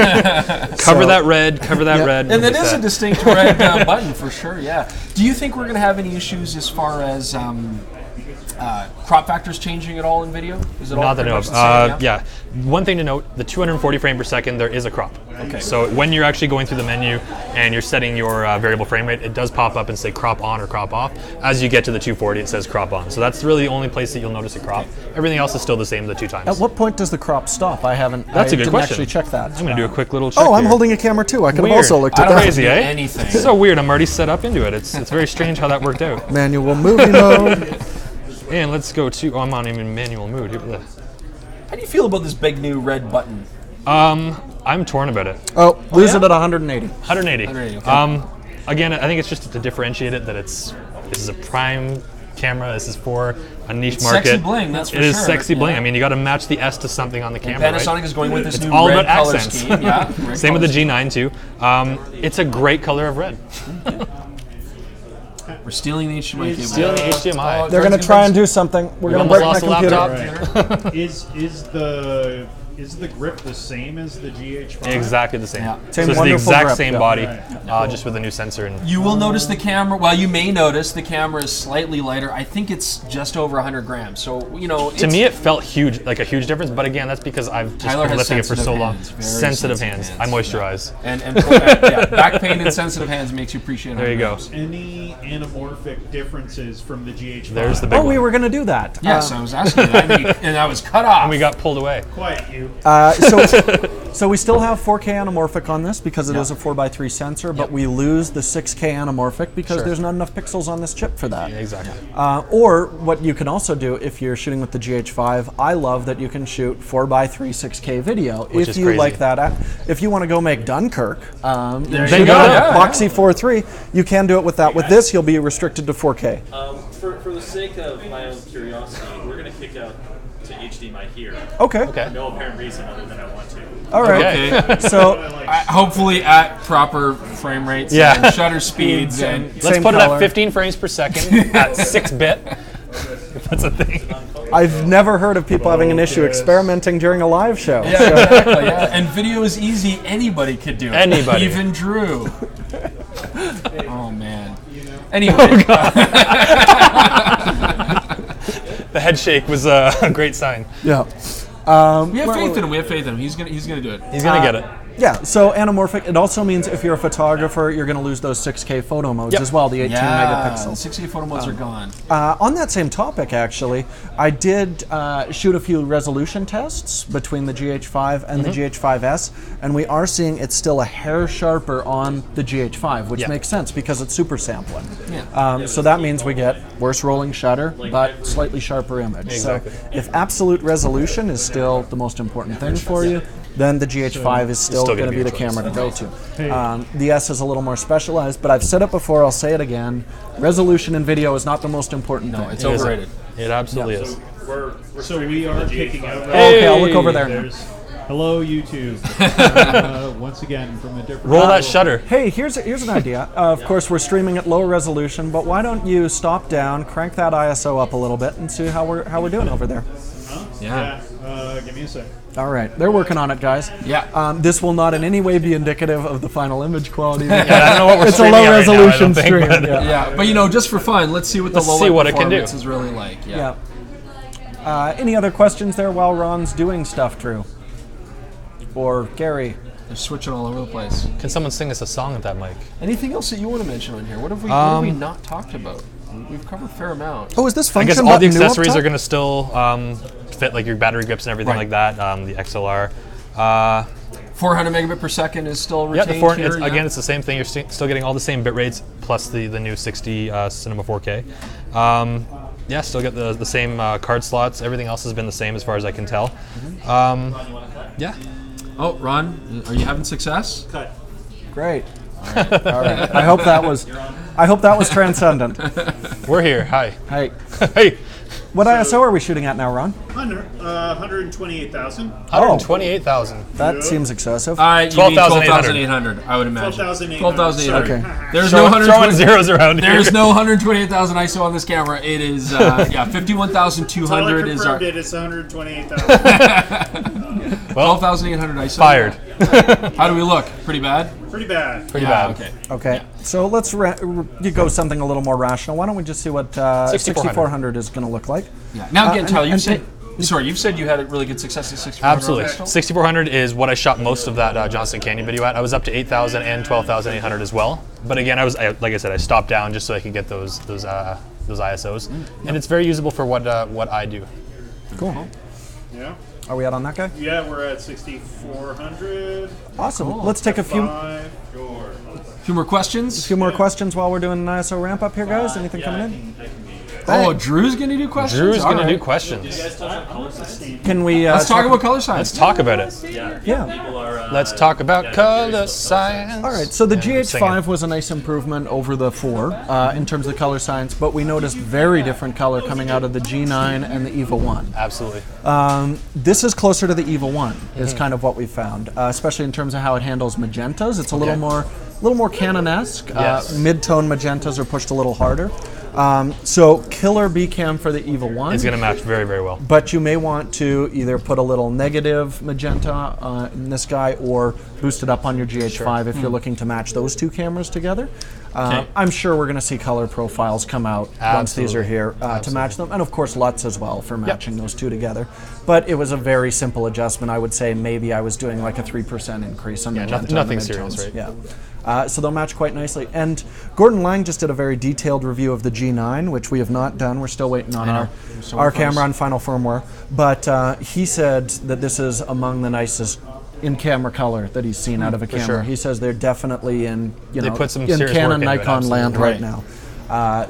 Cover that red. Cover that red. And that is a distinct red button for sure. Yeah. Do you think we're going to have any issues as far as crop factors changing at all in video? Is it all pretty much the same? One thing to note, the 240 frame per second, there is a crop. Okay. So when you're actually going through the menu and you're setting your variable frame rate, it does pop up and say crop on or crop off. As you get to the 240, it says crop on. So that's really the only place that you'll notice a crop. Okay. Everything else is still the same, the two times. At what point does the crop stop? I didn't actually check that. I'm going to do a quick little check. Oh, I'm holding a camera too. I could have also looked at that. Crazy, eh? Anything. It's so weird. I'm already set up into it. It's very strange how that worked out. Manual movie mode. And let's go to, I'm not even in manual mood. How do you feel about this big new red button? I'm torn about it. Lose it at 180. 180. Okay. Again, I think it's just to differentiate it that this is a prime camera. This is for a niche market. Sexy bling, that's for sure. It is sexy bling. I mean, you got to match the S to something on the camera. And Panasonic is going with this new red color scheme. Yeah. Same with the G9 too. It's a great color of red. We're stealing the HDMI. They're going to try and do something. We're going to break my computer. Right. Is the grip the same as the GH5? Exactly the same. Yeah. So it's the exact same body, just with a new sensor. And you will notice the camera. Well, you may notice the camera is slightly lighter. I think it's just over 100 grams. So to me, it felt huge, like a huge difference. But again, that's because I've just been lifting it for so long. Sensitive hands. I moisturize. And back pain and sensitive hands makes you appreciate it. There you go. Any anamorphic differences from the GH5? There's the big one. We were going to do that. Yes, I was asking, and I was cut off. And we got pulled away. Quiet you. So So we still have 4K anamorphic on this because it is a 4x3 sensor, but we lose the 6K anamorphic because there's not enough pixels on this chip for that. Yeah, exactly. Or what you can also do if you're shooting with the GH5, I love that you can shoot 4x3 6K video. Which if you crazy. Like that, if you want to go make Dunkirk, you go Boxy 4.3, you can do it with that. With this, you'll be restricted to 4K. For the sake of my own curiosity, we're going to kick out to HDMI here. Okay. Okay. No apparent reason other than I want to. All right. Okay. So hopefully at proper frame rates and shutter speeds. And let's put it at 15 frames per second at 6-bit. If that's a thing. I've never heard of people having an issue experimenting during a live show. Yeah, so. Exactly. Yeah. And video is easy. Anybody could do it. Anybody. Even Drew. Oh, man. Anyway. Oh, God. The head shake was a great sign. Yeah. We have faith in him. He's gonna do it. He's gonna get it. Yeah, so anamorphic, it also means if you're a photographer, you're going to lose those 6K photo modes as well, the 18 megapixels. 6K photo modes are gone. On that same topic, actually, I did shoot a few resolution tests between the GH5 and the GH5S, and we are seeing it's still a hair sharper on the GH5, which makes sense because it's super sampling. Yeah. So that means we get worse rolling shutter, but slightly sharper image. Exactly. So if absolute resolution is still the most important thing for you, then the GH5 is still going to be the camera to go to. The S is a little more specialized, but I've said it before, I'll say it again. Resolution in video is not the most important thing. No, it's overrated. It absolutely is. So we are kicking out. Okay, I'll look over there now. Hello, YouTube. Once again, from a different... Roll that shutter. Hey, here's an idea. Of course, we're streaming at low resolution, but why don't you stop down, crank that ISO up a little bit, and see how we're doing over there. Yeah. Give me a sec. All right, they're working on it, guys. Yeah. This will not in any way be indicative of the final image quality. I don't know what we're streaming. It's a low-resolution stream. But you know, just for fun, let's see what the low performance is really like. Yeah. Any other questions there while Ron's doing stuff, Drew? Or Gary? They're switching all over the place. Can someone sing us a song at that mic? Anything else that you want to mention on here? What have we not talked about? We've covered a fair amount. Oh, is this function? I guess all the accessories are going to still fit, like your battery grips and everything like that. The XLR. 400 megabit per second is still retained here. Again, it's the same thing. You're still getting all the same bit rates plus the new 60 Cinema 4K. Still get the same card slots. Everything else has been the same as far as I can tell. Yeah. Oh, Ron, are you having success? Cut. Great. All right. I hope that was transcendent. We're here. Hi. Hey. Hey. What ISO are we shooting at now, Ron? 128,000. 128,000. That seems excessive. 12,800. I would imagine. 12,800. Okay. There's no 120 zeros around here. There's no 128,000 ISO on this camera. It is 51,200 is our. It's 128,000. 12,800 ISO. Fired. How do we look? Pretty bad? Pretty bad. Okay. Yeah. So let's go something a little more rational. Why don't we just see what 6400 is going to look like? Yeah. Now again, Tyler, you've said you had a really good success at 6400. Absolutely. 6400 is what I shot most of that Johnston Canyon video at. I was up to 8,000 and 12,800 as well. But again, like I said, I stopped down just so I could get those ISOs, and it's very usable for what I do. Cool. Yeah. Are we out on that guy? Yeah, we're at 6,400. Awesome. Cool. Let's take a few more questions. A few more questions while we're doing an ISO ramp up here, guys. Anything coming in? Oh, Drew's going to do questions? Drew's going to do questions. Can we? Let's talk about color science. Let's talk about it. Yeah. Let's talk about color science. All right, so the GH5 was a nice improvement over the 4 in terms of color science, but we noticed very different color coming out of the G9 and the EVA1. Absolutely. This is closer to the EVA1 is kind of what we found, especially in terms of how it handles magentas. It's a little more Canon-esque. Mid-tone magentas are pushed a little harder. So killer B-cam for the EVA1. It's going to match very, very well. But you may want to either put a little negative magenta in this guy or boost it up on your GH5 if you're looking to match those two cameras together. I'm sure we're going to see color profiles come out once these are here to match them. And of course, LUTs as well for matching those two together. But it was a very simple adjustment. I would say maybe I was doing like a 3% increase on magenta. Nothing serious, right? Yeah. So they'll match quite nicely. And Gordon Lang just did a very detailed review of the G9, which we have not done. We're still waiting on our camera on final firmware. But he said that this is among the nicest in camera color that he's seen out of a camera. Sure. He says they're definitely in, you know, in Canon, Nikon land right now.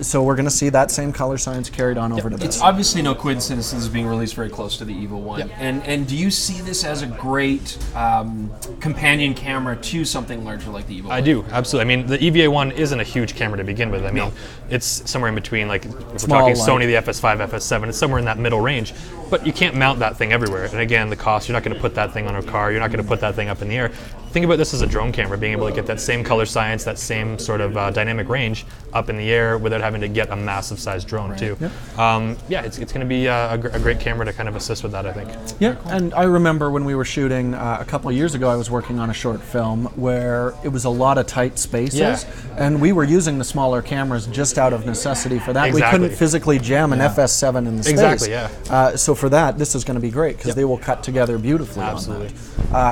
So we're going to see that same color science carried on over to this. It's obviously no coincidence this is being released very close to the EVA1. Yep. And do you see this as a great companion camera to something larger like the EVA1? I do, absolutely. I mean, the EVA1 isn't a huge camera to begin with. I mean, it's somewhere in between, like, if we're talking Sony, the FS5, FS7, it's somewhere in that middle range. But you can't mount that thing everywhere. And again, the cost, you're not going to put that thing on a car, you're not going to put that thing up in the air. Think about this as a drone camera, being able to get that same color science, that same sort of dynamic range up in the air without having to get a massive sized drone too. Yeah, yeah, it's going to be a great camera to kind of assist with that, I think. Yeah, and I remember when we were shooting a couple of years ago, I was working on a short film where it was a lot of tight spaces, and we were using the smaller cameras just out of necessity for that. Exactly. We couldn't physically jam an FS7 in the space. Exactly, yeah. So for that, this is going to be great because they will cut together beautifully on that.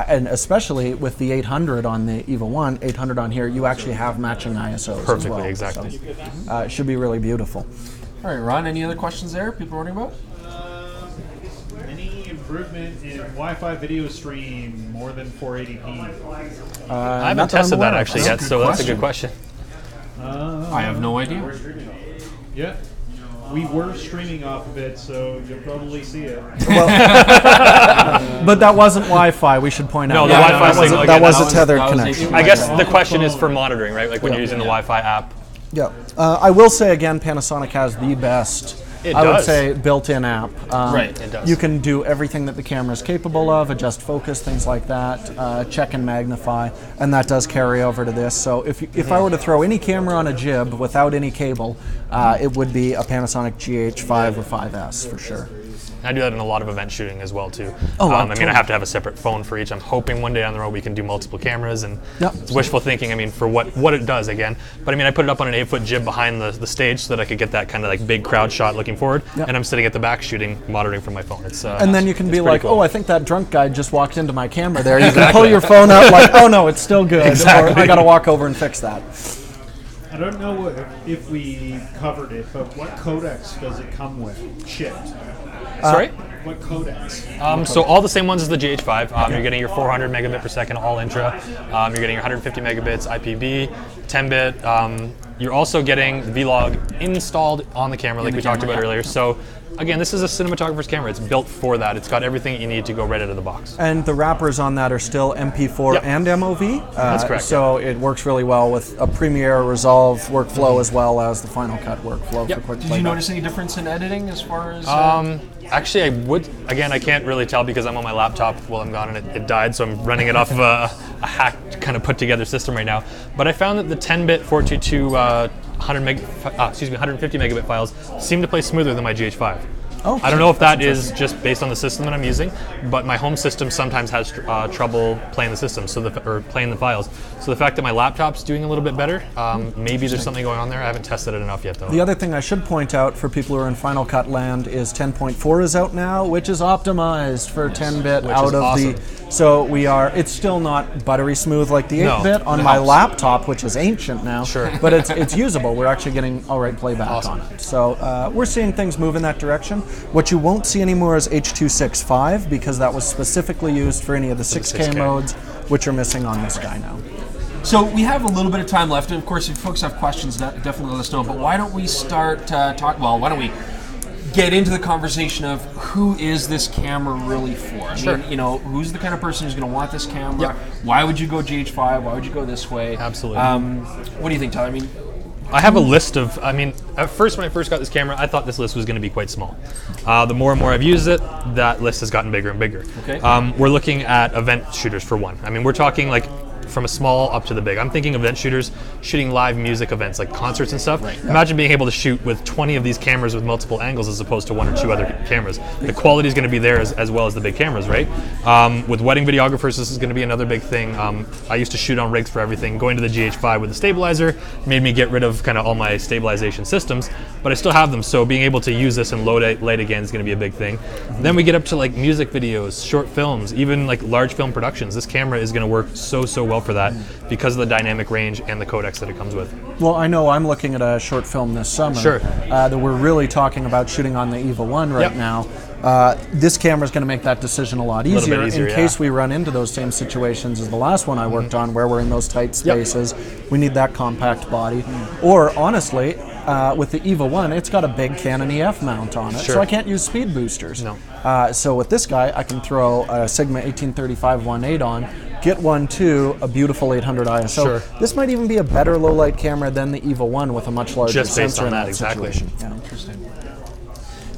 And especially with the 800 on the EVA1, 800 on here, you actually have matching ISOs perfectly, as well. Exactly. So, it should be really beautiful. All right, Ron, any other questions there people are wondering about? Any improvement in Wi-Fi video stream more than 480p? I haven't tested that actually yet, so that's a good question. I have no idea. Yeah. We were streaming off of it, so you'll probably see it. Well, but that wasn't Wi-Fi, we should point out. No, the Wi-Fi signal. That was a tethered connection. I guess the question is for monitoring, right? Like when you're using the Wi-Fi app. Yeah. I will say again, Panasonic has the best, I would say, built-in app. Right, it does. You can do everything that the camera is capable of, adjust focus, things like that, check and magnify, and that does carry over to this. So if I were to throw any camera on a jib without any cable, it would be a Panasonic GH5 or 5S for sure. I do that in a lot of event shooting as well too. Oh, I mean, I have to have a separate phone for each. I'm hoping one day down the road we can do multiple cameras, and it's wishful thinking, I mean, for what it does again. But I mean, I put it up on an 8-foot jib behind the stage so that I could get that kind of like big crowd shot looking forward, and I'm sitting at the back shooting, monitoring from my phone. It's and then you can be like, oh, I think that drunk guy just walked into my camera there. You can pull your phone up like, oh no, it's still good. Or I gotta walk over and fix that. I don't know if we covered it, but what codecs does it come with? Shipped. Sorry? What codecs? So all the same ones as the GH5. You're getting your 400 megabit per second all intra. You're getting your 150 megabits IPB, 10-bit. You're also getting VLOG installed on the camera like we talked about earlier. So again, this is a cinematographer's camera. It's built for that. It's got everything you need to go right out of the box. And the wrappers on that are still MP4 and MOV. That's correct. So it works really well with a Premiere Resolve workflow as well as the Final Cut workflow for quick playback. Did you notice any difference in editing as far as? Actually, I would. Again, I can't really tell because I'm on my laptop while I'm gone and it died, so I'm running it off of a hacked, kind of put together system right now. But I found that the 10-bit 422 150 megabit files seem to play smoother than my GH5. Oh, I don't know if that is just based on the system that I'm using, but my home system sometimes has trouble playing the system, or playing the files. So the fact that my laptop's doing a little bit better, maybe there's something going on there. I haven't tested it enough yet, though. The other thing I should point out for people who are in Final Cut land is 10.4 is out now, which is optimized for 10-bit out of the. So we are. It's still not buttery smooth like the 8-bit on my laptop, which is ancient now. Sure. But it's usable. We're actually getting all right playback on it. So we're seeing things move in that direction. What you won't see anymore is H.265 because that was specifically used for any of the 6K modes, which are missing on this guy now. So we have a little bit of time left, and of course, if folks have questions, definitely let us know. But why don't we start talking? Well, why don't we get into the conversation of who is this camera really for? I mean, you know, who's the kind of person who's going to want this camera? Yep. Why would you go GH5? Why would you go this way? Absolutely. What do you think, Tyler? I mean, I have a list of, I mean, at first when I first got this camera, I thought this list was going to be quite small. The more and more I've used it, that list has gotten bigger and bigger. Okay. We're looking at event shooters for one. I mean, we're talking like from a small up to the big. I'm thinking event shooters shooting live music events like concerts and stuff. Right. Imagine being able to shoot with 20 of these cameras with multiple angles as opposed to one or two other cameras. The quality is going to be there as well as the big cameras, right? With wedding videographers, this is going to be another big thing. I used to shoot on rigs for everything. Going to the GH5 with a stabilizer made me get rid of kind of all my stabilization systems, but I still have them. So being able to use this and load it late again is going to be a big thing. Then we get up to like music videos, short films, even like large film productions. This camera is going to work so well for that because of the dynamic range and the codecs that it comes with. Well, I know I'm looking at a short film this summer that we're really talking about shooting on the EVA1 right now. This camera is going to make that decision a lot easier, in case we run into those same situations as the last one I worked on, where we're in those tight spaces. Yep. We need that compact body. Or honestly, with the EVA1, it's got a big Canon EF mount on it, so I can't use speed boosters. No. So with this guy, I can throw a Sigma 1835-1.8 on, get one too, a beautiful 800 ISO. Sure. This might even be a better low-light camera than the EVA1 with a much larger sensor. Just based on that situation. Yeah. Interesting.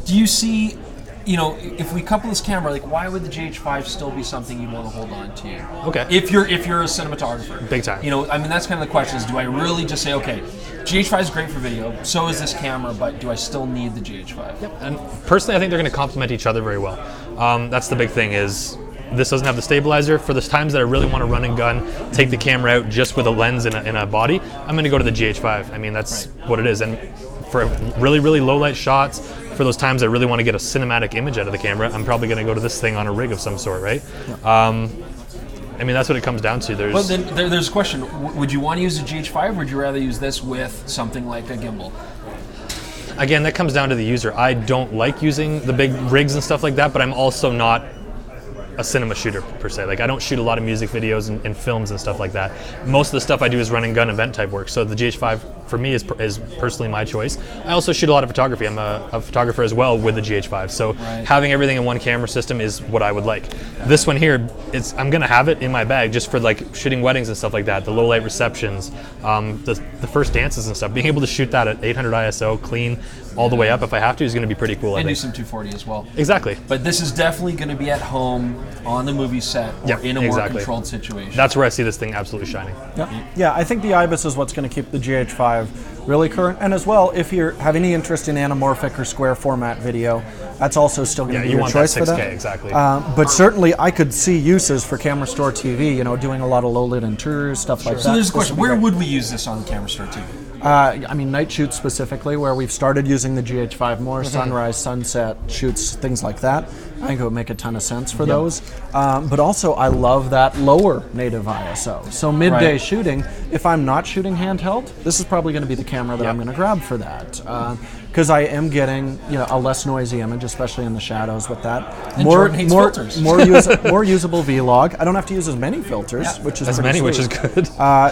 Do you see, you know, if we couple this camera, like, why would the GH5 still be something you want to hold on to? Okay. If you're a cinematographer. Big time. You know, I mean, that's kind of the question is, do I really just say, okay, GH5 is great for video, so is this camera, but do I still need the GH5? Yep. And personally, I think they're going to complement each other very well. That's the big thing is, this doesn't have the stabilizer. For the times that I really want to run and gun, take the camera out just with a lens and a body, I'm going to go to the GH5. I mean, that's what it is. And for really, really low light shots, for those times I really want to get a cinematic image out of the camera, I'm probably going to go to this thing on a rig of some sort, right? Yeah. I mean, that's what it comes down to. There's, well, then there's a question. Would you want to use a GH5, or would you rather use this with something like a gimbal? Again, that comes down to the user. I don't like using the big rigs and stuff like that, but I'm also not a cinema shooter per se. Like, I don't shoot a lot of music videos and films and stuff like that. Most of the stuff I do is run and gun event type work, so the GH5 for me is personally my choice. I also shoot a lot of photography. I'm a photographer as well with the GH5, so having everything in one camera system is what I would like. This one here, I'm gonna have it in my bag just for like shooting weddings and stuff like that, the low light receptions, the first dances and stuff. Being able to shoot that at 800 ISO clean all the way up if I have to is gonna be pretty cool. And do some 240 as well. Exactly. But this is definitely gonna be at home, on the movie set, or in a more controlled situation. That's where I see this thing absolutely shining. Yeah, I think the IBIS is what's going to keep the GH5 really current. And as well, if you have any interest in anamorphic or square format video, that's also still going to be your choice for that. Yeah, you want that 6K, exactly. But certainly, I could see uses for Camera Store TV, you know, doing a lot of low-lit interiors, stuff like that. So there's a question, where would we use this on Camera Store TV? I mean, night shoots specifically, where we've started using the GH5 more, sunrise, sunset shoots, things like that. I think it would make a ton of sense for those. But also, I love that lower native ISO. So midday shooting, if I'm not shooting handheld, this is probably going to be the camera that I'm going to grab for that. Because I am getting, you know, a less noisy image, especially in the shadows with that. And more usable vlog. I don't have to use as many filters, which is which is good.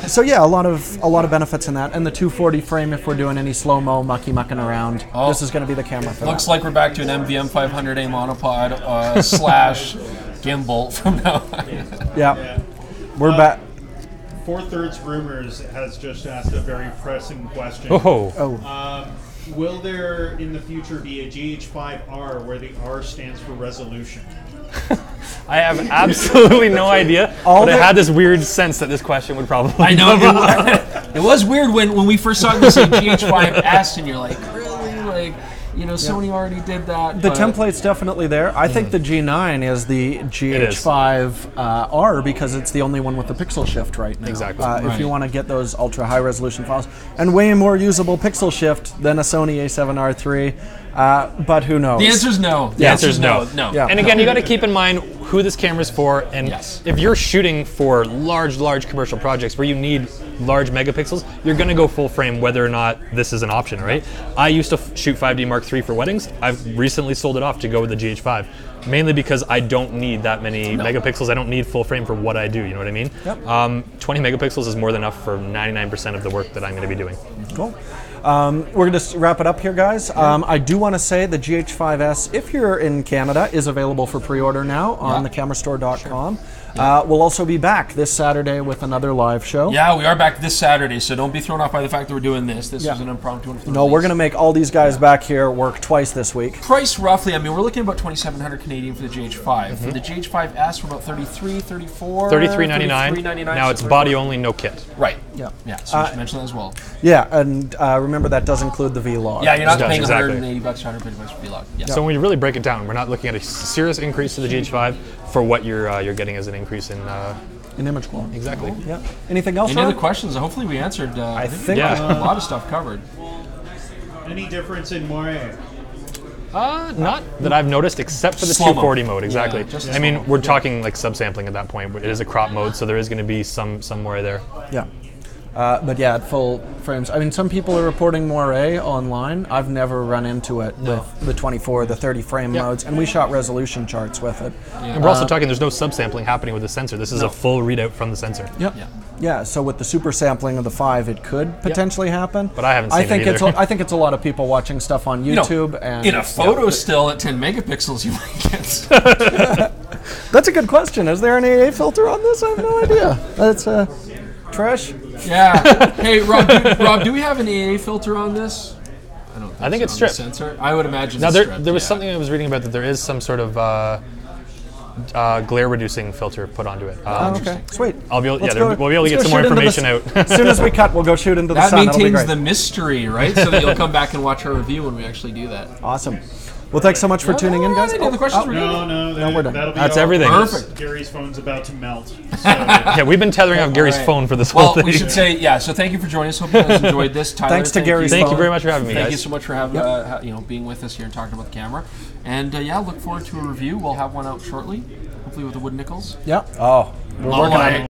So yeah, a lot of benefits in that, and the 240 frame if we're doing any slow mo mucking around. Oh. This is going to be the camera for that. Looks like we're back to an MVM 500A monopod slash gimbal from now on. Yeah, we're back. Four Thirds Rumors has just asked a very pressing question. Will there in the future be a GH5R where the R stands for resolution? I have absolutely no idea, but I had this weird sense that this question would probably come up. I know, it was weird when we first saw this GH5S, and you're like, really? Like, you know, Sony already did that. The template's definitely there. I think the G9 is the GH5R because it's the only one with the pixel shift right now. Exactly. If you want to get those ultra high resolution files, and way more usable pixel shift than a Sony A7R3. But who knows? The answer is no. The answer is no. Yeah. And again, you got to keep in mind who this camera's for. And if you're shooting for large commercial projects where you need large megapixels, you're going to go full frame whether or not this is an option, right? I used to shoot 5D Mark III for weddings. I've recently sold it off to go with the GH5, mainly because I don't need that many megapixels. I don't need full frame for what I do, you know what I mean? 20 megapixels is more than enough for 99% of the work that I'm going to be doing. Cool. We're going to wrap it up here, guys. I do want to say the GH5S, if you're in Canada, is available for pre-order now on thecamerastore.com. We'll also be back this Saturday with another live show. Yeah, we are back this Saturday, so don't be thrown off by the fact that we're doing this. This is an impromptu one. No, we're going to make all these guys back here work twice this week. Price roughly, I mean, we're looking at about $2,700 Canadian for the GH5. For the GH5S, we're about $33, $34. $33.99. Now it's body only, no kit. Right. Yeah. Yeah. So we should mention that as well. Yeah, and remember that does include the vlog. Yeah, you're not paying $180, $150 for vlog. Yeah. So when you really break it down, we're not looking at a serious increase to the GH5 for what you're getting as an increase in image quality. Exactly. Yeah. Anything else? Any other questions? Hopefully we answered. I think a lot of stuff covered. Any difference in moire? Not that I've noticed, except for the 240 mode. Exactly. Yeah, I mean, we're talking like subsampling at that point. It is a crop mode, so there is going to be some moire there. Yeah. But yeah, at full frames. I mean, some people are reporting moiré online. I've never run into it with the 24, the 30 frame modes, and we shot resolution charts with it. Yeah. And we're also talking, there's no subsampling happening with the sensor. This is a full readout from the sensor. Yep. Yeah. Yeah, so with the super sampling of the 5, it could potentially happen. But I haven't seen it either. I think it's a lot of people watching stuff on YouTube. You know, and in a photo still at 10 megapixels, you might get. That's a good question. Is there an AA filter on this? I have no idea. That's trash. Yeah. Hey, Rob, do we have an AA filter on this? I don't think I think it's stripped. Sensor? I would imagine it's stripped. There was something I was reading about that there is some sort of... glare reducing filter put onto it. Okay, sweet. I'll be able, we'll be able to get some more information out. As soon as we cut, we'll go shoot into the sun. That maintains the mystery, right? So that you'll come back and watch our review when we actually do that. Awesome. Well, thanks so much for tuning in, guys. Any other questions? We're done. That's everything. Perfect. Gary's phone's about to melt. So. Yeah, we've been tethering off Gary's phone for this whole thing. Well, we should say, so thank you for joining us. Hope you guys enjoyed this. Tyler, thanks to Gary's phone. Thank you very much for having me, guys. Thank you so much for being with us here and talking about the camera. And yeah, look forward to a review. We'll have one out shortly, hopefully with the Wood Nichols. Yeah. Oh, we're working on it.